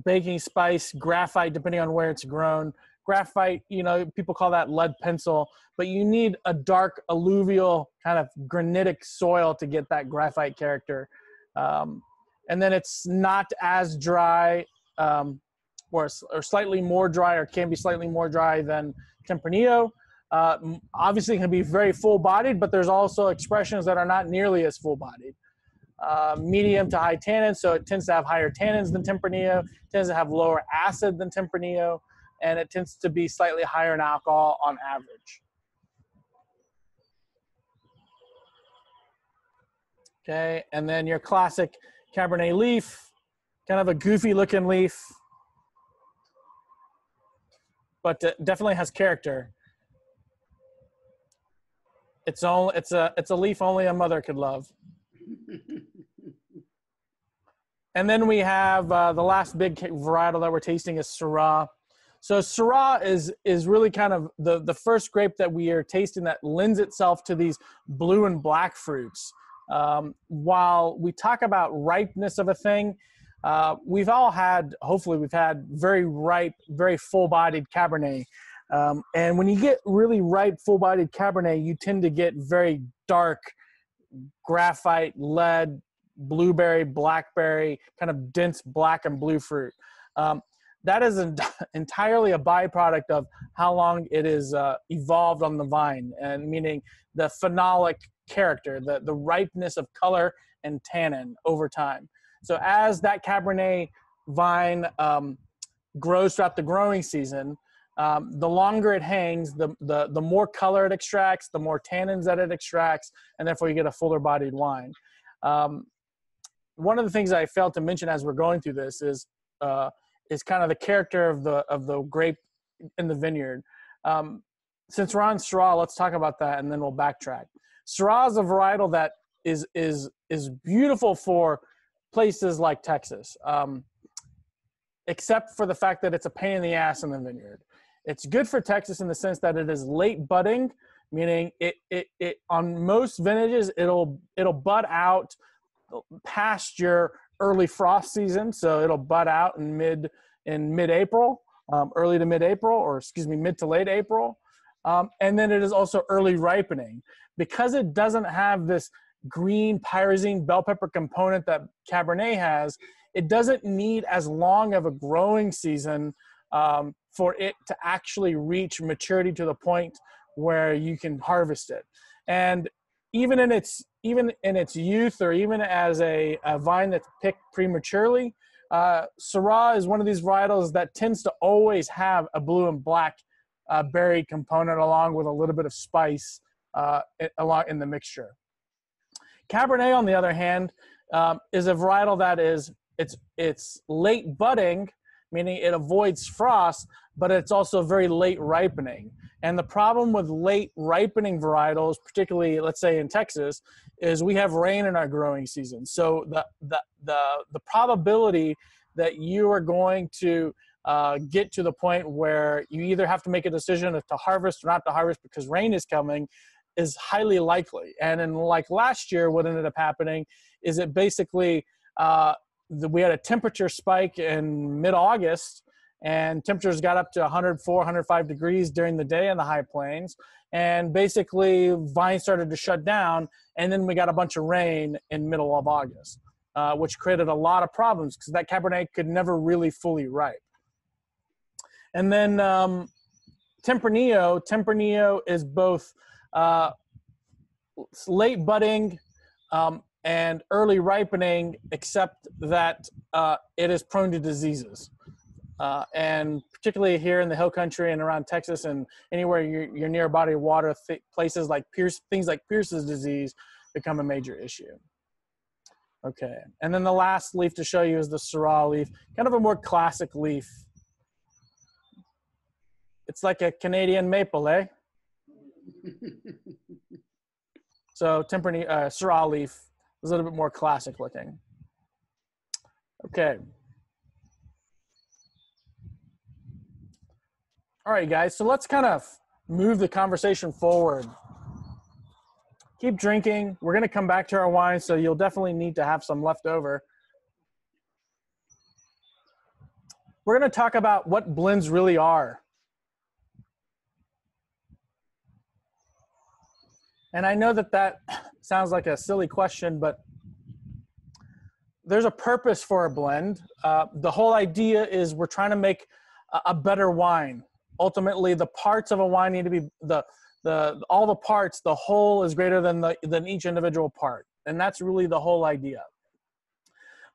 baking spice, graphite, depending on where it's grown. Graphite, you know, people call that lead pencil, but you need a dark alluvial kind of granitic soil to get that graphite character. Um, and then it's not as dry um, or, or slightly more dry or can be slightly more dry than Tempranillo. Uh, obviously can be very full-bodied, but there's also expressions that are not nearly as full-bodied. Uh, medium to high tannin, so it tends to have higher tannins than Tempranillo, tends to have lower acid than Tempranillo, and it tends to be slightly higher in alcohol on average. Okay, and then your classic Cabernet leaf, kind of a goofy-looking leaf, but uh, definitely has character. It's only it's a it's a leaf only a mother could love. And then we have uh, the last big varietal that we're tasting is Syrah. So Syrah is is really kind of the the first grape that we are tasting that lends itself to these blue and black fruits. Um, while we talk about ripeness of a thing, uh, we've all had hopefully we've had very ripe, very full-bodied Cabernet. Um, and when you get really ripe, full-bodied Cabernet, you tend to get very dark graphite, lead, blueberry, blackberry, kind of dense black and blue fruit. Um, that is en entirely a byproduct of how long it is uh, evolved on the vine, and meaning the phenolic character, the, the ripeness of color and tannin over time. So as that Cabernet vine um, grows throughout the growing season, Um, the longer it hangs, the, the, the more color it extracts, the more tannins that it extracts, and therefore you get a fuller-bodied wine. Um, one of the things I failed to mention as we're going through this is, uh, is kind of the character of the, of the grape in the vineyard. Um, since we're on Syrah, let's talk about that, and then we'll backtrack. Syrah is a varietal that is, is, is beautiful for places like Texas, um, except for the fact that it's a pain in the ass in the vineyard. It's good for Texas in the sense that it is late budding, meaning it, it, it on most vintages, it'll, it'll bud out past your early frost season. So it'll bud out in mid, in mid-April um, early to mid-April, or excuse me, mid to late April. Um, and then it is also early ripening. Because it doesn't have this green pyrazine bell pepper component that Cabernet has, it doesn't need as long of a growing season um, for it to actually reach maturity to the point where you can harvest it. And even in its, even in its youth, or even as a, a vine that's picked prematurely, uh, Syrah is one of these varietals that tends to always have a blue and black uh, berry component along with a little bit of spice uh, along in the mixture. Cabernet, on the other hand, um, is a varietal that is, it's, it's late budding, meaning it avoids frost, but it's also very late ripening. And the problem with late ripening varietals, particularly, let's say in Texas, is we have rain in our growing season. So the, the, the, the probability that you are going to uh, get to the point where you either have to make a decision to harvest or not to harvest because rain is coming is highly likely. And in like last year, what ended up happening is it basically, uh, the, we had a temperature spike in mid-August, and temperatures got up to one oh four, one oh five degrees during the day in the high plains. And basically vines started to shut down. And then we got a bunch of rain in middle of August, uh, which created a lot of problems because that Cabernet could never really fully ripe. And then um, Tempranillo. Tempranillo is both uh, late budding um, and early ripening, except that uh, it is prone to diseases. Uh, and particularly here in the hill country and around Texas and anywhere you're, you're near a body of water, th places like Pierce, things like Pierce's disease become a major issue. Okay, and then the last leaf to show you is the Syrah leaf, kind of a more classic leaf. It's like a Canadian maple, eh? So Tempranillo, uh, Syrah leaf is a little bit more classic looking. Okay. All right, guys, so let's kind of move the conversation forward. Keep drinking. We're going to come back to our wine, so you'll definitely need to have some left over. We're going to talk about what blends really are. And I know that that sounds like a silly question, but there's a purpose for a blend. Uh, the whole idea is we're trying to make a, a better wine. Ultimately, the parts of a wine need to be the the all the parts. The whole is greater than the than each individual part, and that's really the whole idea.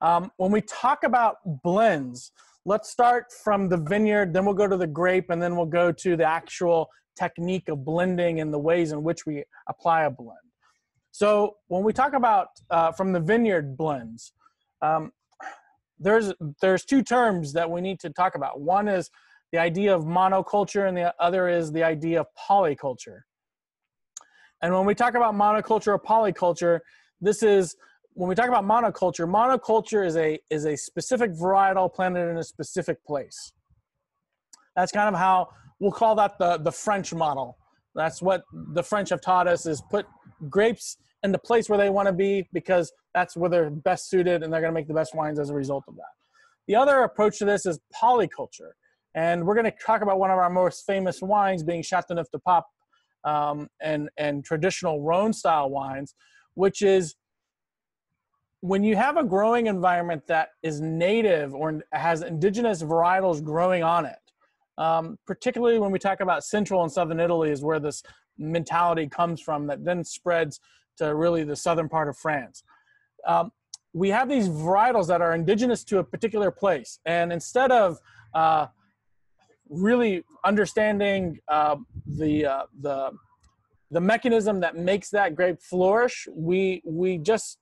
Um, when we talk about blends, let's start from the vineyard, then we'll go to the grape, and then we'll go to the actual technique of blending and the ways in which we apply a blend. So when we talk about uh, from the vineyard blends, um, there's there's two terms that we need to talk about. One is the idea of monoculture, and the other is the idea of polyculture. And when we talk about monoculture or polyculture, this is, when we talk about monoculture, monoculture is a, is a specific varietal planted in a specific place. That's kind of how, we'll call that the, the French model. That's what the French have taught us, is put grapes in the place where they want to be because that's where they're best suited and they're going to make the best wines as a result of that. The other approach to this is polyculture. And we're going to talk about one of our most famous wines being Chateauneuf-du-Pape um, and, and traditional Rhone-style wines, which is when you have a growing environment that is native or has indigenous varietals growing on it, um, particularly when we talk about central and southern Italy is where this mentality comes from that then spreads to really the southern part of France. Um, we have these varietals that are indigenous to a particular place. And instead of... Uh, really understanding uh, the, uh, the, the mechanism that makes that grape flourish, we, we just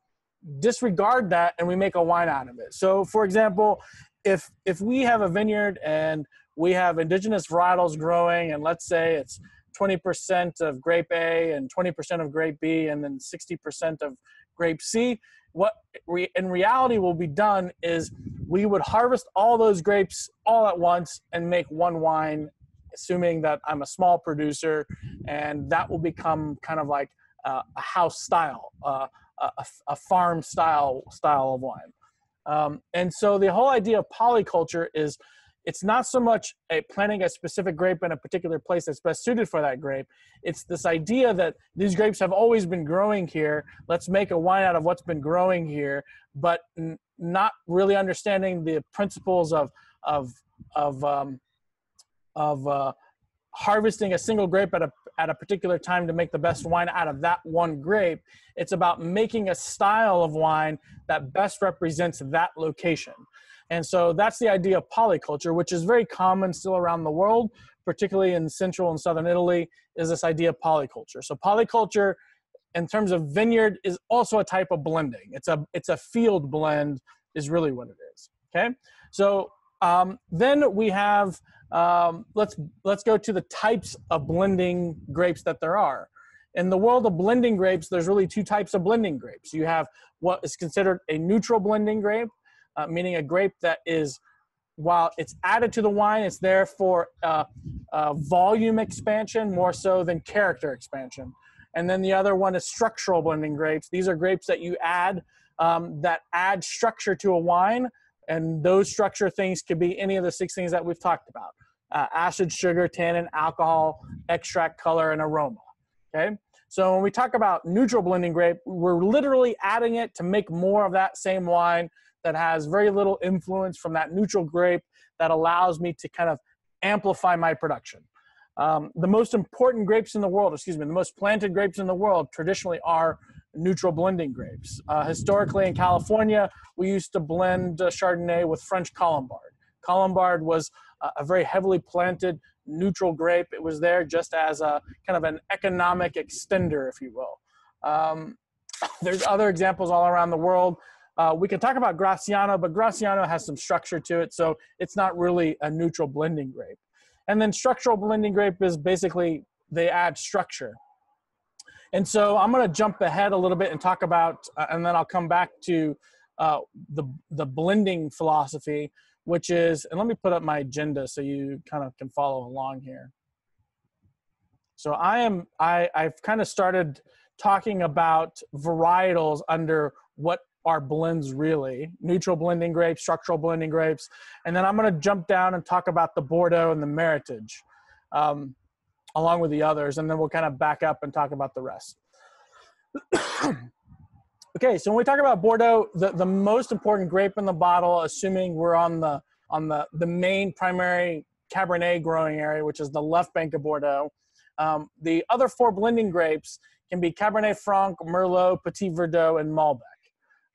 disregard that and we make a wine out of it. So for example, if, if we have a vineyard and we have indigenous varietals growing, and let's say it's twenty percent of grape A and twenty percent of grape B and then sixty percent of grape C, what we, in reality will be done is we would harvest all those grapes all at once and make one wine, assuming that I'm a small producer, and that will become kind of like uh, a house style, uh, a, a farm style style of wine. Um, and so the whole idea of polyculture is It's not so much a planting a specific grape in a particular place that's best suited for that grape. It's this idea that these grapes have always been growing here. Let's make a wine out of what's been growing here, but n not really understanding the principles of of of um, of uh, harvesting a single grape at a at a particular time to make the best wine out of that one grape. It's about making a style of wine that best represents that location. And so that's the idea of polyculture, which is very common still around the world, particularly in central and southern Italy, is this idea of polyculture. So polyculture, in terms of vineyard, is also a type of blending. It's a, it's a field blend is really what it is, okay? So um, then we have, um, let's, let's go to the types of blending grapes that there are. In the world of blending grapes, there's really two types of blending grapes. You have what is considered a neutral blending grape, Uh, meaning a grape that is, while it's added to the wine, it's there for uh, uh, volume expansion more so than character expansion. And then the other one is structural blending grapes. These are grapes that you add um, that add structure to a wine, and those structure things could be any of the six things that we've talked about. Uh, acid, sugar, tannin, alcohol, extract, color, and aroma, okay? So when we talk about neutral blending grape, we're literally adding it to make more of that same wine that has very little influence from that neutral grape that allows me to kind of amplify my production. Um, the most important grapes in the world, excuse me, the most planted grapes in the world traditionally are neutral blending grapes. Uh, historically in California, we used to blend uh, Chardonnay with French Colombard. Colombard was uh, a very heavily planted neutral grape. It was there just as a kind of an economic extender, if you will. Um, there's other examples all around the world. Uh, we can talk about Graciano, but Graciano has some structure to it, so it's not really a neutral blending grape. And then structural blending grape is basically they add structure. And so I'm going to jump ahead a little bit and talk about, uh, and then I'll come back to uh, the, the blending philosophy, which is, and let me put up my agenda so you kind of can follow along here. So I am, I, I've kind of started talking about varietals under what our blends really, neutral blending grapes, structural blending grapes. And then I'm going to jump down and talk about the Bordeaux and the Meritage, um, along with the others. And then we'll kind of back up and talk about the rest. Okay. So when we talk about Bordeaux, the, the most important grape in the bottle, assuming we're on the, on the, the main primary Cabernet growing area, which is the left bank of Bordeaux. Um, the other four blending grapes can be Cabernet Franc, Merlot, Petit Verdot, and Malbec.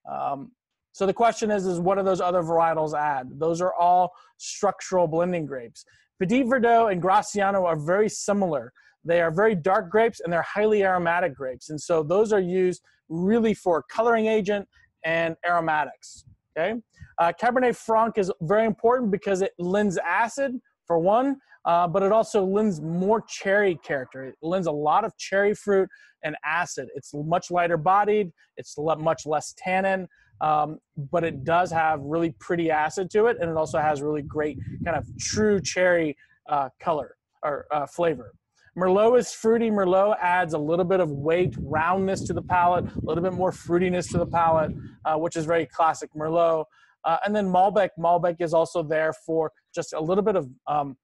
Um, so the question is, is what do those other varietals add? Those are all structural blending grapes. Petit Verdot and Graciano are very similar. They are very dark grapes and they're highly aromatic grapes. And so those are used really for coloring agent and aromatics, okay? Uh, Cabernet Franc is very important because it lends acid for one, uh, but it also lends more cherry character. It lends a lot of cherry fruit and acid. It's much lighter bodied. It's le much less tannin, um, but it does have really pretty acid to it. And it also has really great kind of true cherry uh, color or uh, flavor. Merlot is fruity. Merlot adds a little bit of weight, roundness to the palate, a little bit more fruitiness to the palate, uh, which is very classic Merlot. Uh, and then Malbec. Malbec is also there for just a little bit of um,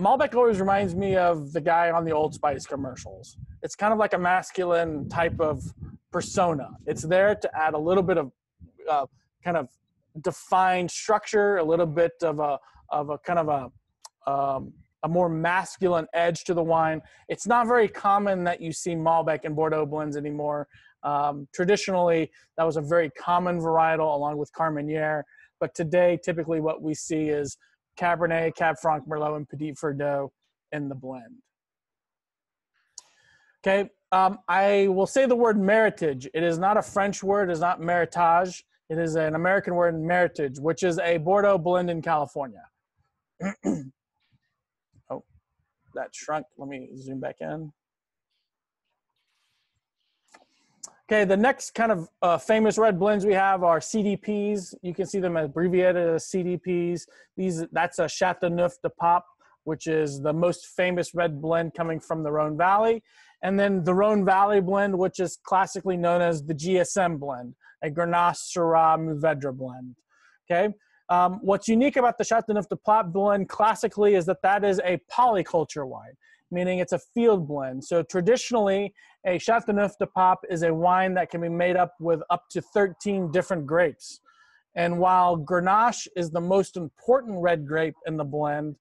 Malbec always reminds me of the guy on the Old Spice commercials. It's kind of like a masculine type of persona. It's there to add a little bit of uh, kind of defined structure, a little bit of a of a kind of a um, a more masculine edge to the wine. It's not very common that you see Malbec in Bordeaux blends anymore. Um, traditionally, that was a very common varietal along with Carmenere, but today typically what we see is Cabernet, Cab Franc, Merlot, and Petit Verdot in the blend. Okay, um, I will say the word meritage. It is not a French word, it is not meritage. It is an American word, meritage, which is a Bordeaux blend in California. Oh, that shrunk. Let me zoom back in. Okay, the next kind of uh, famous red blends we have are C D Ps. You can see them abbreviated as C D Ps. These, that's a Chateauneuf-du-Pape, which is the most famous red blend coming from the Rhone Valley. And then the Rhone Valley blend, which is classically known as the G S M blend, a Grenache, Syrah, Mourvedre blend, okay? Um, what's unique about the Chateauneuf-du-Pape blend classically is that that is a polyculture wine, meaning it's a field blend. So traditionally, a Chateauneuf-du-Pape is a wine that can be made up with up to thirteen different grapes. And while Grenache is the most important red grape in the blend,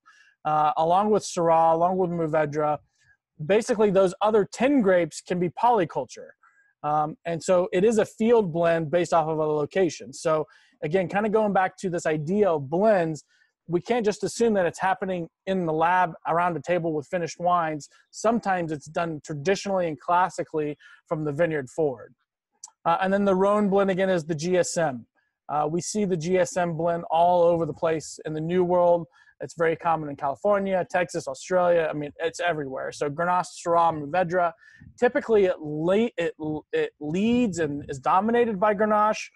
uh, along with Syrah, along with Mourvedre, basically those other ten grapes can be polyculture. Um, and so it is a field blend based off of a location. So again, kind of going back to this idea of blends, we can't just assume that it's happening in the lab around a table with finished wines. Sometimes it's done traditionally and classically from the vineyard forward. Uh, and then the Rhone blend again is the G S M. Uh, we see the G S M blend all over the place in the New World. It's very common in California, Texas, Australia. I mean, it's everywhere. So Grenache, Syrah, Mourvedre. Typically, it, le it, it leads and is dominated by Grenache.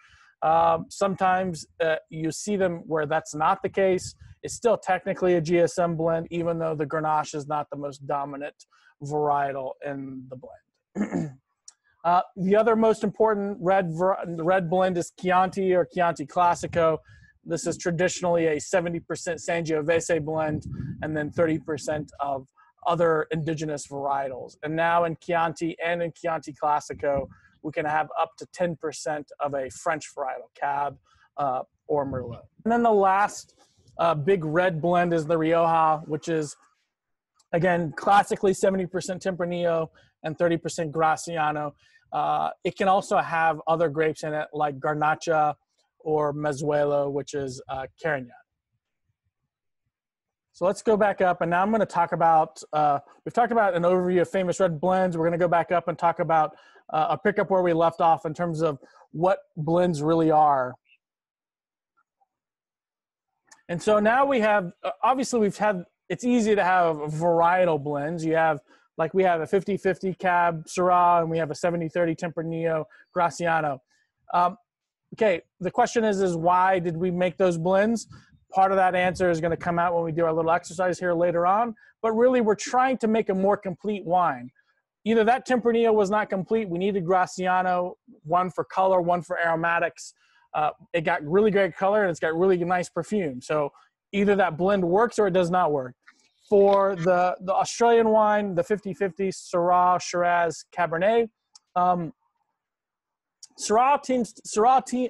Um, sometimes uh, you see them where that's not the case. It's still technically a G S M blend, even though the Grenache is not the most dominant varietal in the blend. uh, the other most important red, red blend is Chianti or Chianti Classico. This is traditionally a seventy percent Sangiovese blend and then thirty percent of other indigenous varietals. And now in Chianti and in Chianti Classico, we can have up to ten percent of a French varietal, Cab uh, or Merlot. And then the last uh, big red blend is the Rioja, which is, again, classically seventy percent Tempranillo and thirty percent Graciano. Uh, it can also have other grapes in it like Garnacha, or Mezuelo, which is uh, Carignan. So let's go back up, and now I'm gonna talk about, uh, we've talked about an overview of famous red blends. We're gonna go back up and talk about uh, a pickup where we left off in terms of what blends really are. And so now we have, obviously we've had, it's easy to have varietal blends. You have, like we have a fifty fifty Cab Syrah, and we have a seventy thirty Tempranillo Graciano. Um, Okay, the question is, is why did we make those blends? Part of that answer is gonna come out when we do our little exercise here later on, but really we're trying to make a more complete wine. Either that Tempranillo was not complete, we needed Graciano, one for color, one for aromatics. Uh, it got really great color and it's got really nice perfume. So either that blend works or it does not work. For the, the Australian wine, the fifty fifty Syrah, Shiraz, Cabernet, um, Syrah, teams, Syrah te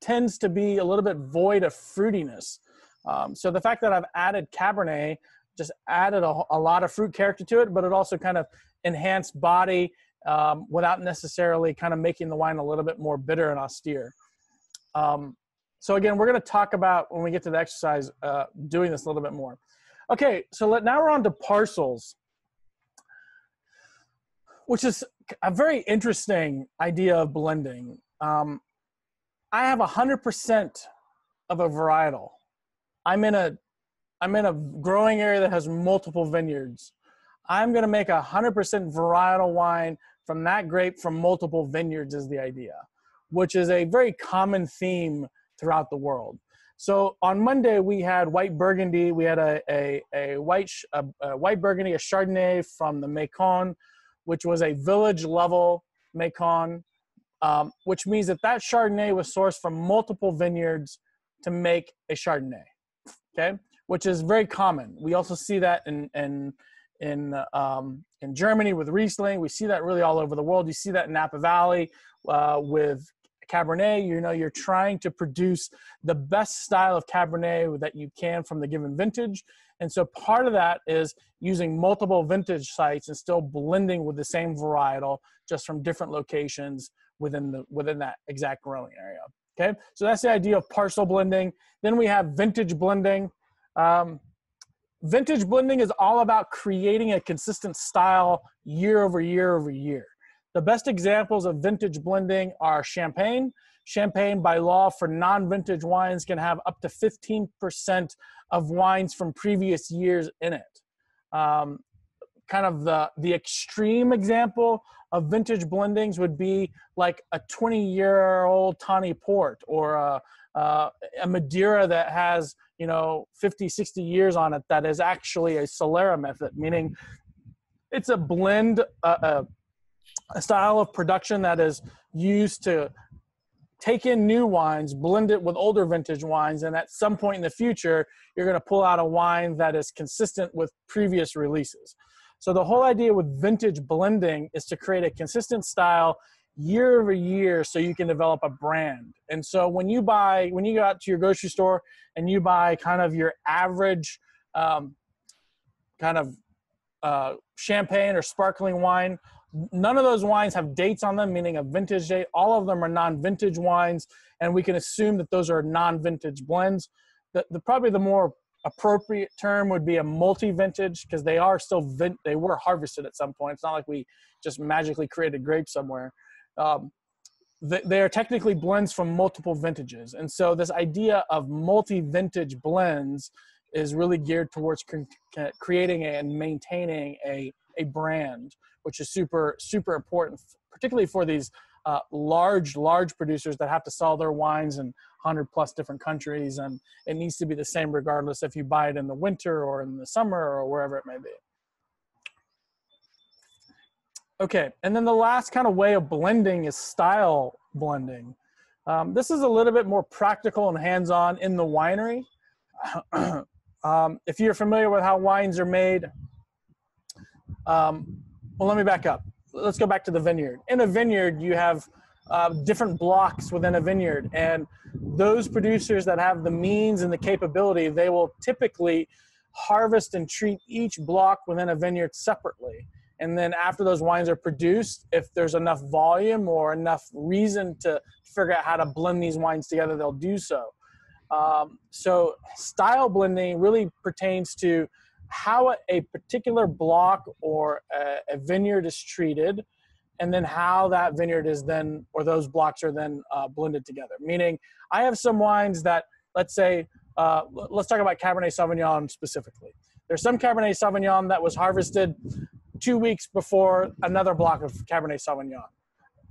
tends to be a little bit void of fruitiness. Um, so the fact that I've added Cabernet just added a, a lot of fruit character to it, but it also kind of enhanced body um, without necessarily kind of making the wine a little bit more bitter and austere. Um, so again, we're going to talk about, when we get to the exercise, uh, doing this a little bit more. Okay, so let, now we're on to parcels, which is a very interesting idea of blending. Um, I have one hundred percent of a varietal. I'm in a, I'm in a growing area that has multiple vineyards. I'm gonna make a one hundred percent varietal wine from that grape from multiple vineyards is the idea, which is a very common theme throughout the world. So on Monday we had white Burgundy, we had a, a, a, white, a, a white Burgundy, a Chardonnay from the Macon, which was a village-level Macon, um, which means that that Chardonnay was sourced from multiple vineyards to make a Chardonnay, okay? Which is very common. We also see that in, in, in, um, in Germany with Riesling. We see that really all over the world. You see that in Napa Valley uh, with Cabernet. You know, you're trying to produce the best style of Cabernet that you can from the given vintage. And so part of that is using multiple vintage sites and still blending with the same varietal, just from different locations within, the, within that exact growing area, okay? So that's the idea of parcel blending. Then we have vintage blending. Um, vintage blending is all about creating a consistent style year over year over year. The best examples of vintage blending are Champagne. Champagne, by law, for non-vintage wines can have up to fifteen percent of wines from previous years in it. Um, kind of the, the extreme example of vintage blendings would be like a twenty-year-old Tawny Port or a, uh, a Madeira that has, you know, fifty, sixty years on it that is actually a Solera method, meaning it's a blend, uh, a, a style of production that is used to take in new wines, blend it with older vintage wines, and at some point in the future, you're going to pull out a wine that is consistent with previous releases. So the whole idea with vintage blending is to create a consistent style year over year so you can develop a brand. And so when you buy, when you go out to your grocery store and you buy kind of your average um, kind of uh, champagne or sparkling wine, none of those wines have dates on them, meaning a vintage date. All of them are non-vintage wines, and we can assume that those are non-vintage blends. The, the probably the more appropriate term would be a multi-vintage, because they are still vin they were harvested at some point. It's not like we just magically created grapes somewhere. Um, they, they are technically blends from multiple vintages, and so this idea of multi-vintage blends is really geared towards cre creating and maintaining a a brand, which is super, super important, particularly for these uh, large, large producers that have to sell their wines in one hundred plus different countries. And it needs to be the same regardless if you buy it in the winter or in the summer or wherever it may be. Okay, and then the last kind of way of blending is style blending. Um, this is a little bit more practical and hands-on in the winery. um, if you're familiar with how wines are made, um, well, let me back up. Let's go back to the vineyard. In a vineyard, you have uh, different blocks within a vineyard, and those producers that have the means and the capability, they will typically harvest and treat each block within a vineyard separately. And then after those wines are produced, if there's enough volume or enough reason to figure out how to blend these wines together, they'll do so. Um, so style blending really pertains to how a particular block or a vineyard is treated, and then how that vineyard is then, or those blocks are then uh, blended together. Meaning, I have some wines that, let's say, uh, let's talk about Cabernet Sauvignon specifically. There's some Cabernet Sauvignon that was harvested two weeks before another block of Cabernet Sauvignon.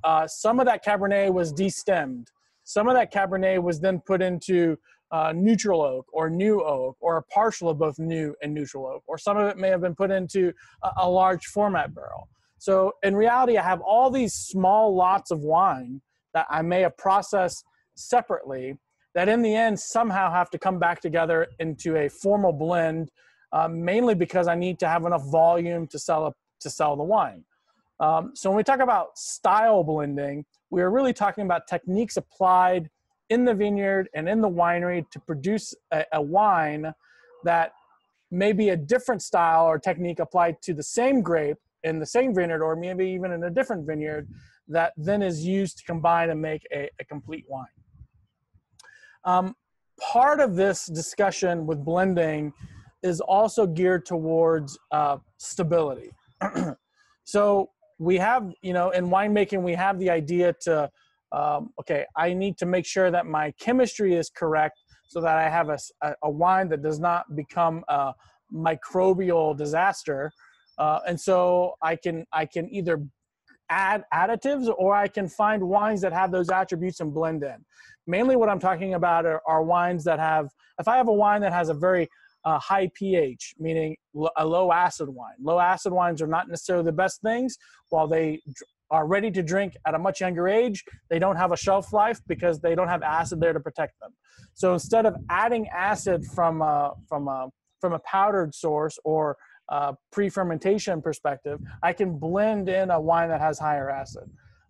Uh, some of that Cabernet was destemmed. Some of that Cabernet was then put into Uh, neutral oak or new oak, or a partial of both new and neutral oak, or some of it may have been put into a, a large format barrel. So in reality, I have all these small lots of wine that I may have processed separately that in the end somehow have to come back together into a formal blend, uh, mainly because I need to have enough volume to sell, a, to sell the wine. Um, so when we talk about style blending, we are really talking about techniques applied in the vineyard and in the winery to produce a, a wine that may be a different style or technique applied to the same grape in the same vineyard, or maybe even in a different vineyard, that then is used to combine and make a, a complete wine. Um, part of this discussion with blending is also geared towards uh, stability. So we have, you know, in winemaking, we have the idea to Um, okay, I need to make sure that my chemistry is correct so that I have a, a wine that does not become a microbial disaster. Uh, and so I can, I can either add additives, or I can find wines that have those attributes and blend in. Mainly what I'm talking about are, are wines that have, if I have a wine that has a very uh, high pH, meaning a low acid wine. Low acid wines are not necessarily the best things. While they are ready to drink at a much younger age, they don't have a shelf life because they don't have acid there to protect them. So instead of adding acid from a, from a, from a powdered source or pre-fermentation perspective, I can blend in a wine that has higher acid.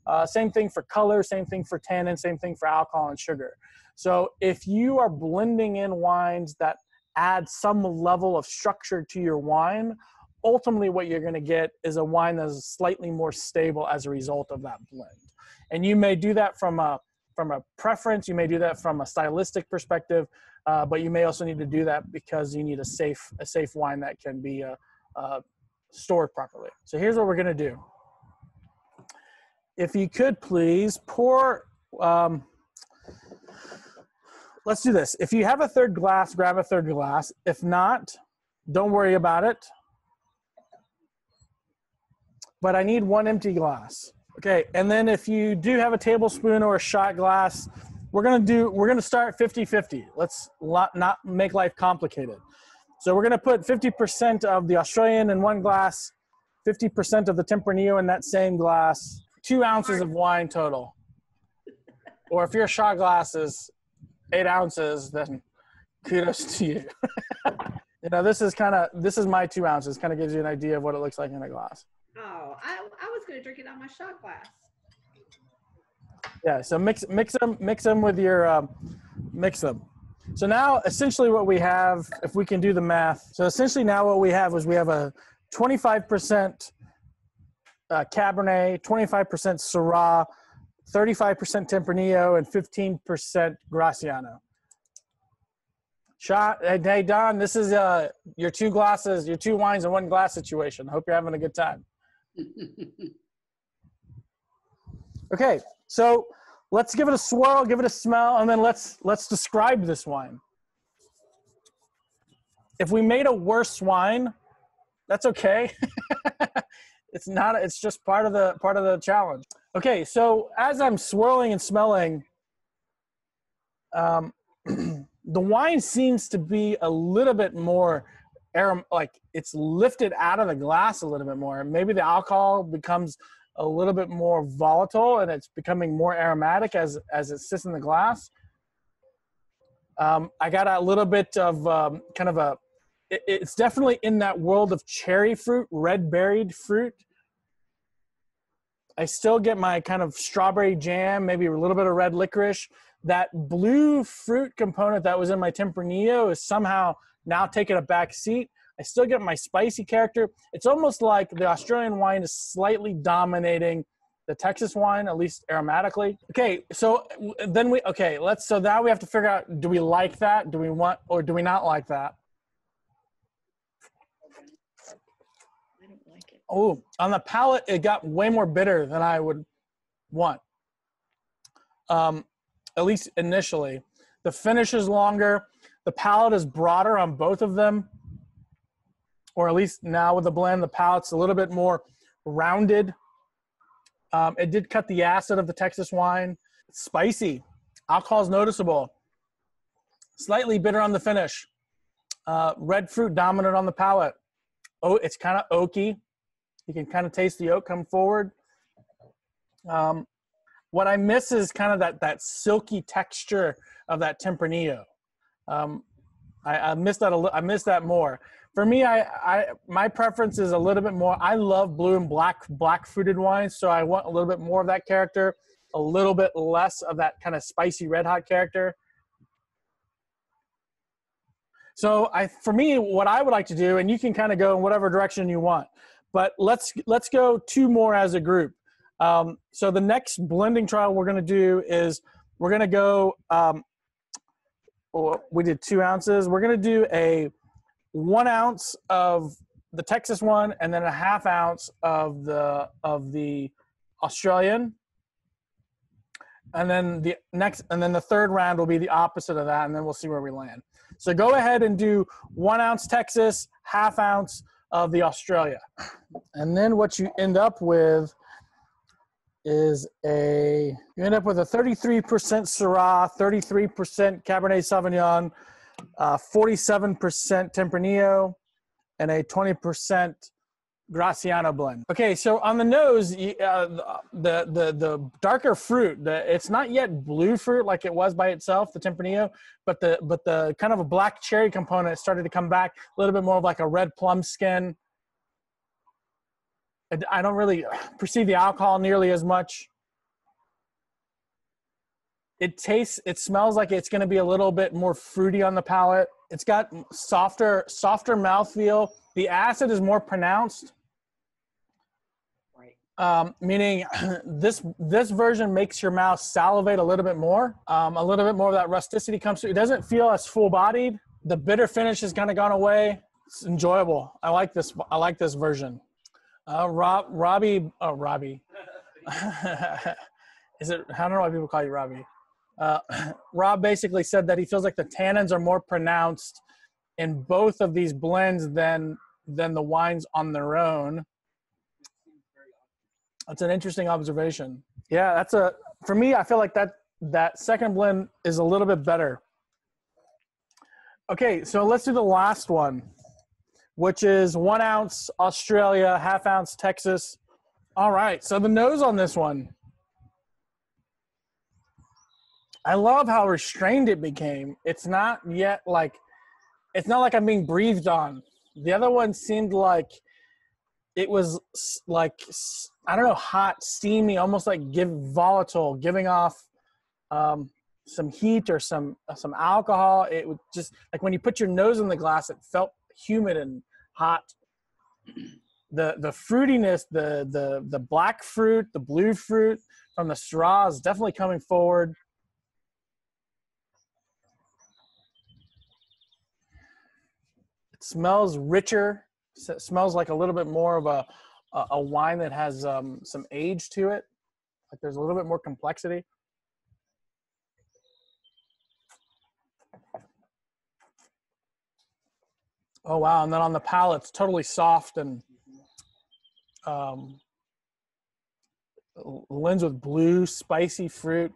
Uh, same thing for color, same thing for tannin, same thing for alcohol and sugar. So if you are blending in wines that add some level of structure to your wine, ultimately what you're going to get is a wine that is slightly more stable as a result of that blend. And you may do that from a, from a preference, you may do that from a stylistic perspective, uh, but you may also need to do that because you need a safe, a safe wine that can be uh, uh, stored properly. So here's what we're going to do. If you could please pour, um, let's do this. If you have a third glass, grab a third glass. If not, don't worry about it. But I need one empty glass. Okay, and then if you do have a tablespoon or a shot glass, we're gonna do, we're gonna start fifty fifty. Let's not make life complicated. So we're gonna put fifty percent of the Australian in one glass, fifty percent of the Tempranillo in that same glass, two ounces of wine total. Or if your shot glass is eight ounces, then kudos to you. You know, this is kind of, this is my two ounces. Kind of gives you an idea of what it looks like in a glass. Oh, I, I was going to drink it on my shot glass. Yeah, so mix mix them mix them with your um, mix them. So now essentially what we have, if we can do the math, so essentially now what we have is we have a twenty-five percent uh, Cabernet, twenty-five percent Syrah, thirty-five percent Tempranillo, and fifteen percent Graciano. Shot, hey Don, this is uh, your two glasses, your two wines in one glass situation. Hope you're having a good time. Okay, so let's give it a swirl, give it a smell, and then let's let's describe this wine. If we made a worse wine, that's okay. It's not. It's just part of the part of the challenge. Okay, so as I'm swirling and smelling, um, the wine seems to be a little bit more arom- like it's lifted out of the glass a little bit more. Maybe the alcohol becomes a little bit more volatile, and it's becoming more aromatic as as it sits in the glass. Um, I got a little bit of um, kind of a. It, it's definitely in that world of cherry fruit, red berried fruit. I still get my kind of strawberry jam, maybe a little bit of red licorice. That blue fruit component that was in my Tempranillo is somehow now taking a back seat. I still get my spicy character. It's almost like the Australian wine is slightly dominating the Texas wine, at least aromatically. Okay, so then we, okay, let's, so now we have to figure out, do we like that? Do we want, or do we not like that? I don't like it. Oh, on the palate, it got way more bitter than I would want, um, at least initially. The finish is longer. The palate is broader on both of them. Or at least now with the blend, the palate's a little bit more rounded. Um, it did cut the acid of the Texas wine. It's spicy. Alcohol's noticeable. Slightly bitter on the finish. Uh, red fruit dominant on the palate. Oh, it's kind of oaky. You can kind of taste the oak come forward. Um, what I miss is kind of that, that silky texture of that Tempranillo. Um, I, I miss that a I miss that more. For me, I, I my preference is a little bit more. I love blue and black black fruited wines, so I want a little bit more of that character, a little bit less of that kind of spicy red hot character. So I, for me, what I would like to do, and you can kind of go in whatever direction you want, but let's let's go two more as a group. Um, so the next blending trial we're going to do is we're going to go. Um, we did two ounces. We're going to do a one ounce of the Texas one, and then a half ounce of the of the Australian, and then the next, and then the third round will be the opposite of that, and then we'll see where we land. So go ahead and do one ounce Texas, half ounce of the Australia, and then what you end up with is a you end up with a thirty-three percent Syrah, thirty-three percent Cabernet Sauvignon, uh, forty-seven percent Tempranillo, and a twenty percent Graciano blend. Okay, so on the nose, uh, the the the darker fruit, the, it's not yet blue fruit like it was by itself, the Tempranillo, but the but the kind of a black cherry component started to come back a little bit more of like a red plum skin. I don't really perceive the alcohol nearly as much. It tastes, it smells like it's going to be a little bit more fruity on the palate. It's got softer, softer mouthfeel. The acid is more pronounced. Right. Um, meaning this, this version makes your mouth salivate a little bit more. Um, a little bit more of that rusticity comes through. It doesn't feel as full bodied. The bitter finish has kind of gone away. It's enjoyable. I like this. I like this version. Uh, Rob, Robbie, oh, Robbie. Is it, I don't know why people call you Robbie. Uh, Rob basically said that he feels like the tannins are more pronounced in both of these blends than, than the wines on their own. That's an interesting observation. Yeah, that's a, for me, I feel like that, that second blend is a little bit better. Okay, so let's do the last one, which is one ounce Australia, half ounce Texas. All right, so the nose on this one. I love how restrained it became. It's not yet like, it's not like I'm being breathed on. The other one seemed like it was like, I don't know, hot, steamy, almost like give volatile, giving off um, some heat or some, some alcohol. It would just like, when you put your nose in the glass, it felt humid and hot. The, the fruitiness, the, the, the black fruit, the blue fruit from the Syrah is definitely coming forward. Smells richer, so smells like a little bit more of a, a, a wine that has um, some age to it. Like there's a little bit more complexity. Oh, wow. And then on the palate, it's totally soft and um, blends with blue, spicy fruit,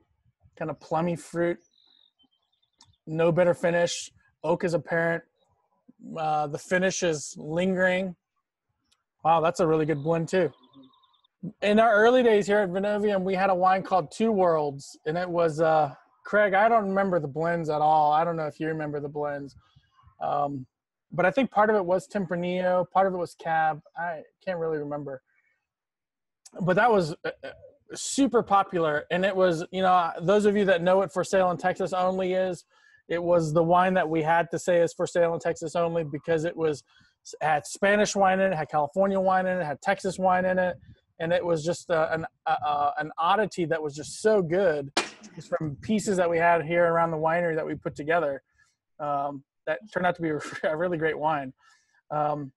kind of plummy fruit. No bitter finish. Oak is apparent. Uh, the finish is lingering. Wow, that's a really good blend too. In our early days here at Vinovium, we had a wine called Two Worlds, and it was uh, Craig, I don't remember the blends at all. I don't know if you remember the blends. Um, but I think part of it was Tempranillo, part of it was Cab. I can't really remember. But that was uh, super popular, and it was, you know, those of you that know what For Sale in Texas Only is, it was the wine that we had to say is for sale in Texas only because it was it had Spanish wine in it, had California wine in it, had Texas wine in it, and it was just a, an a, a, an oddity that was just so good, just from pieces that we had here around the winery that we put together. Um, that turned out to be a really great wine. Um,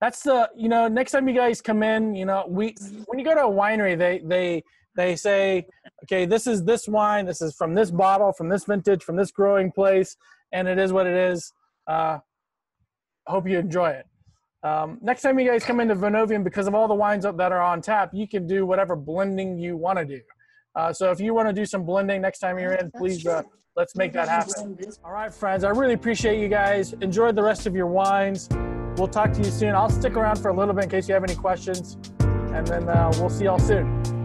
that's the you know next time you guys come in, you know we when you go to a winery they they. They say, okay, this is this wine. This is from this bottle, from this vintage, from this growing place, and it is what it is. Uh, hope you enjoy it. Um, next time you guys come into Vinovium, because of all the wines that are on tap, you can do whatever blending you want to do. Uh, so if you want to do some blending next time you're in, please uh, let's make that happen. All right, friends, I really appreciate you guys. Enjoy the rest of your wines. We'll talk to you soon. I'll stick around for a little bit in case you have any questions, and then uh, we'll see y'all soon.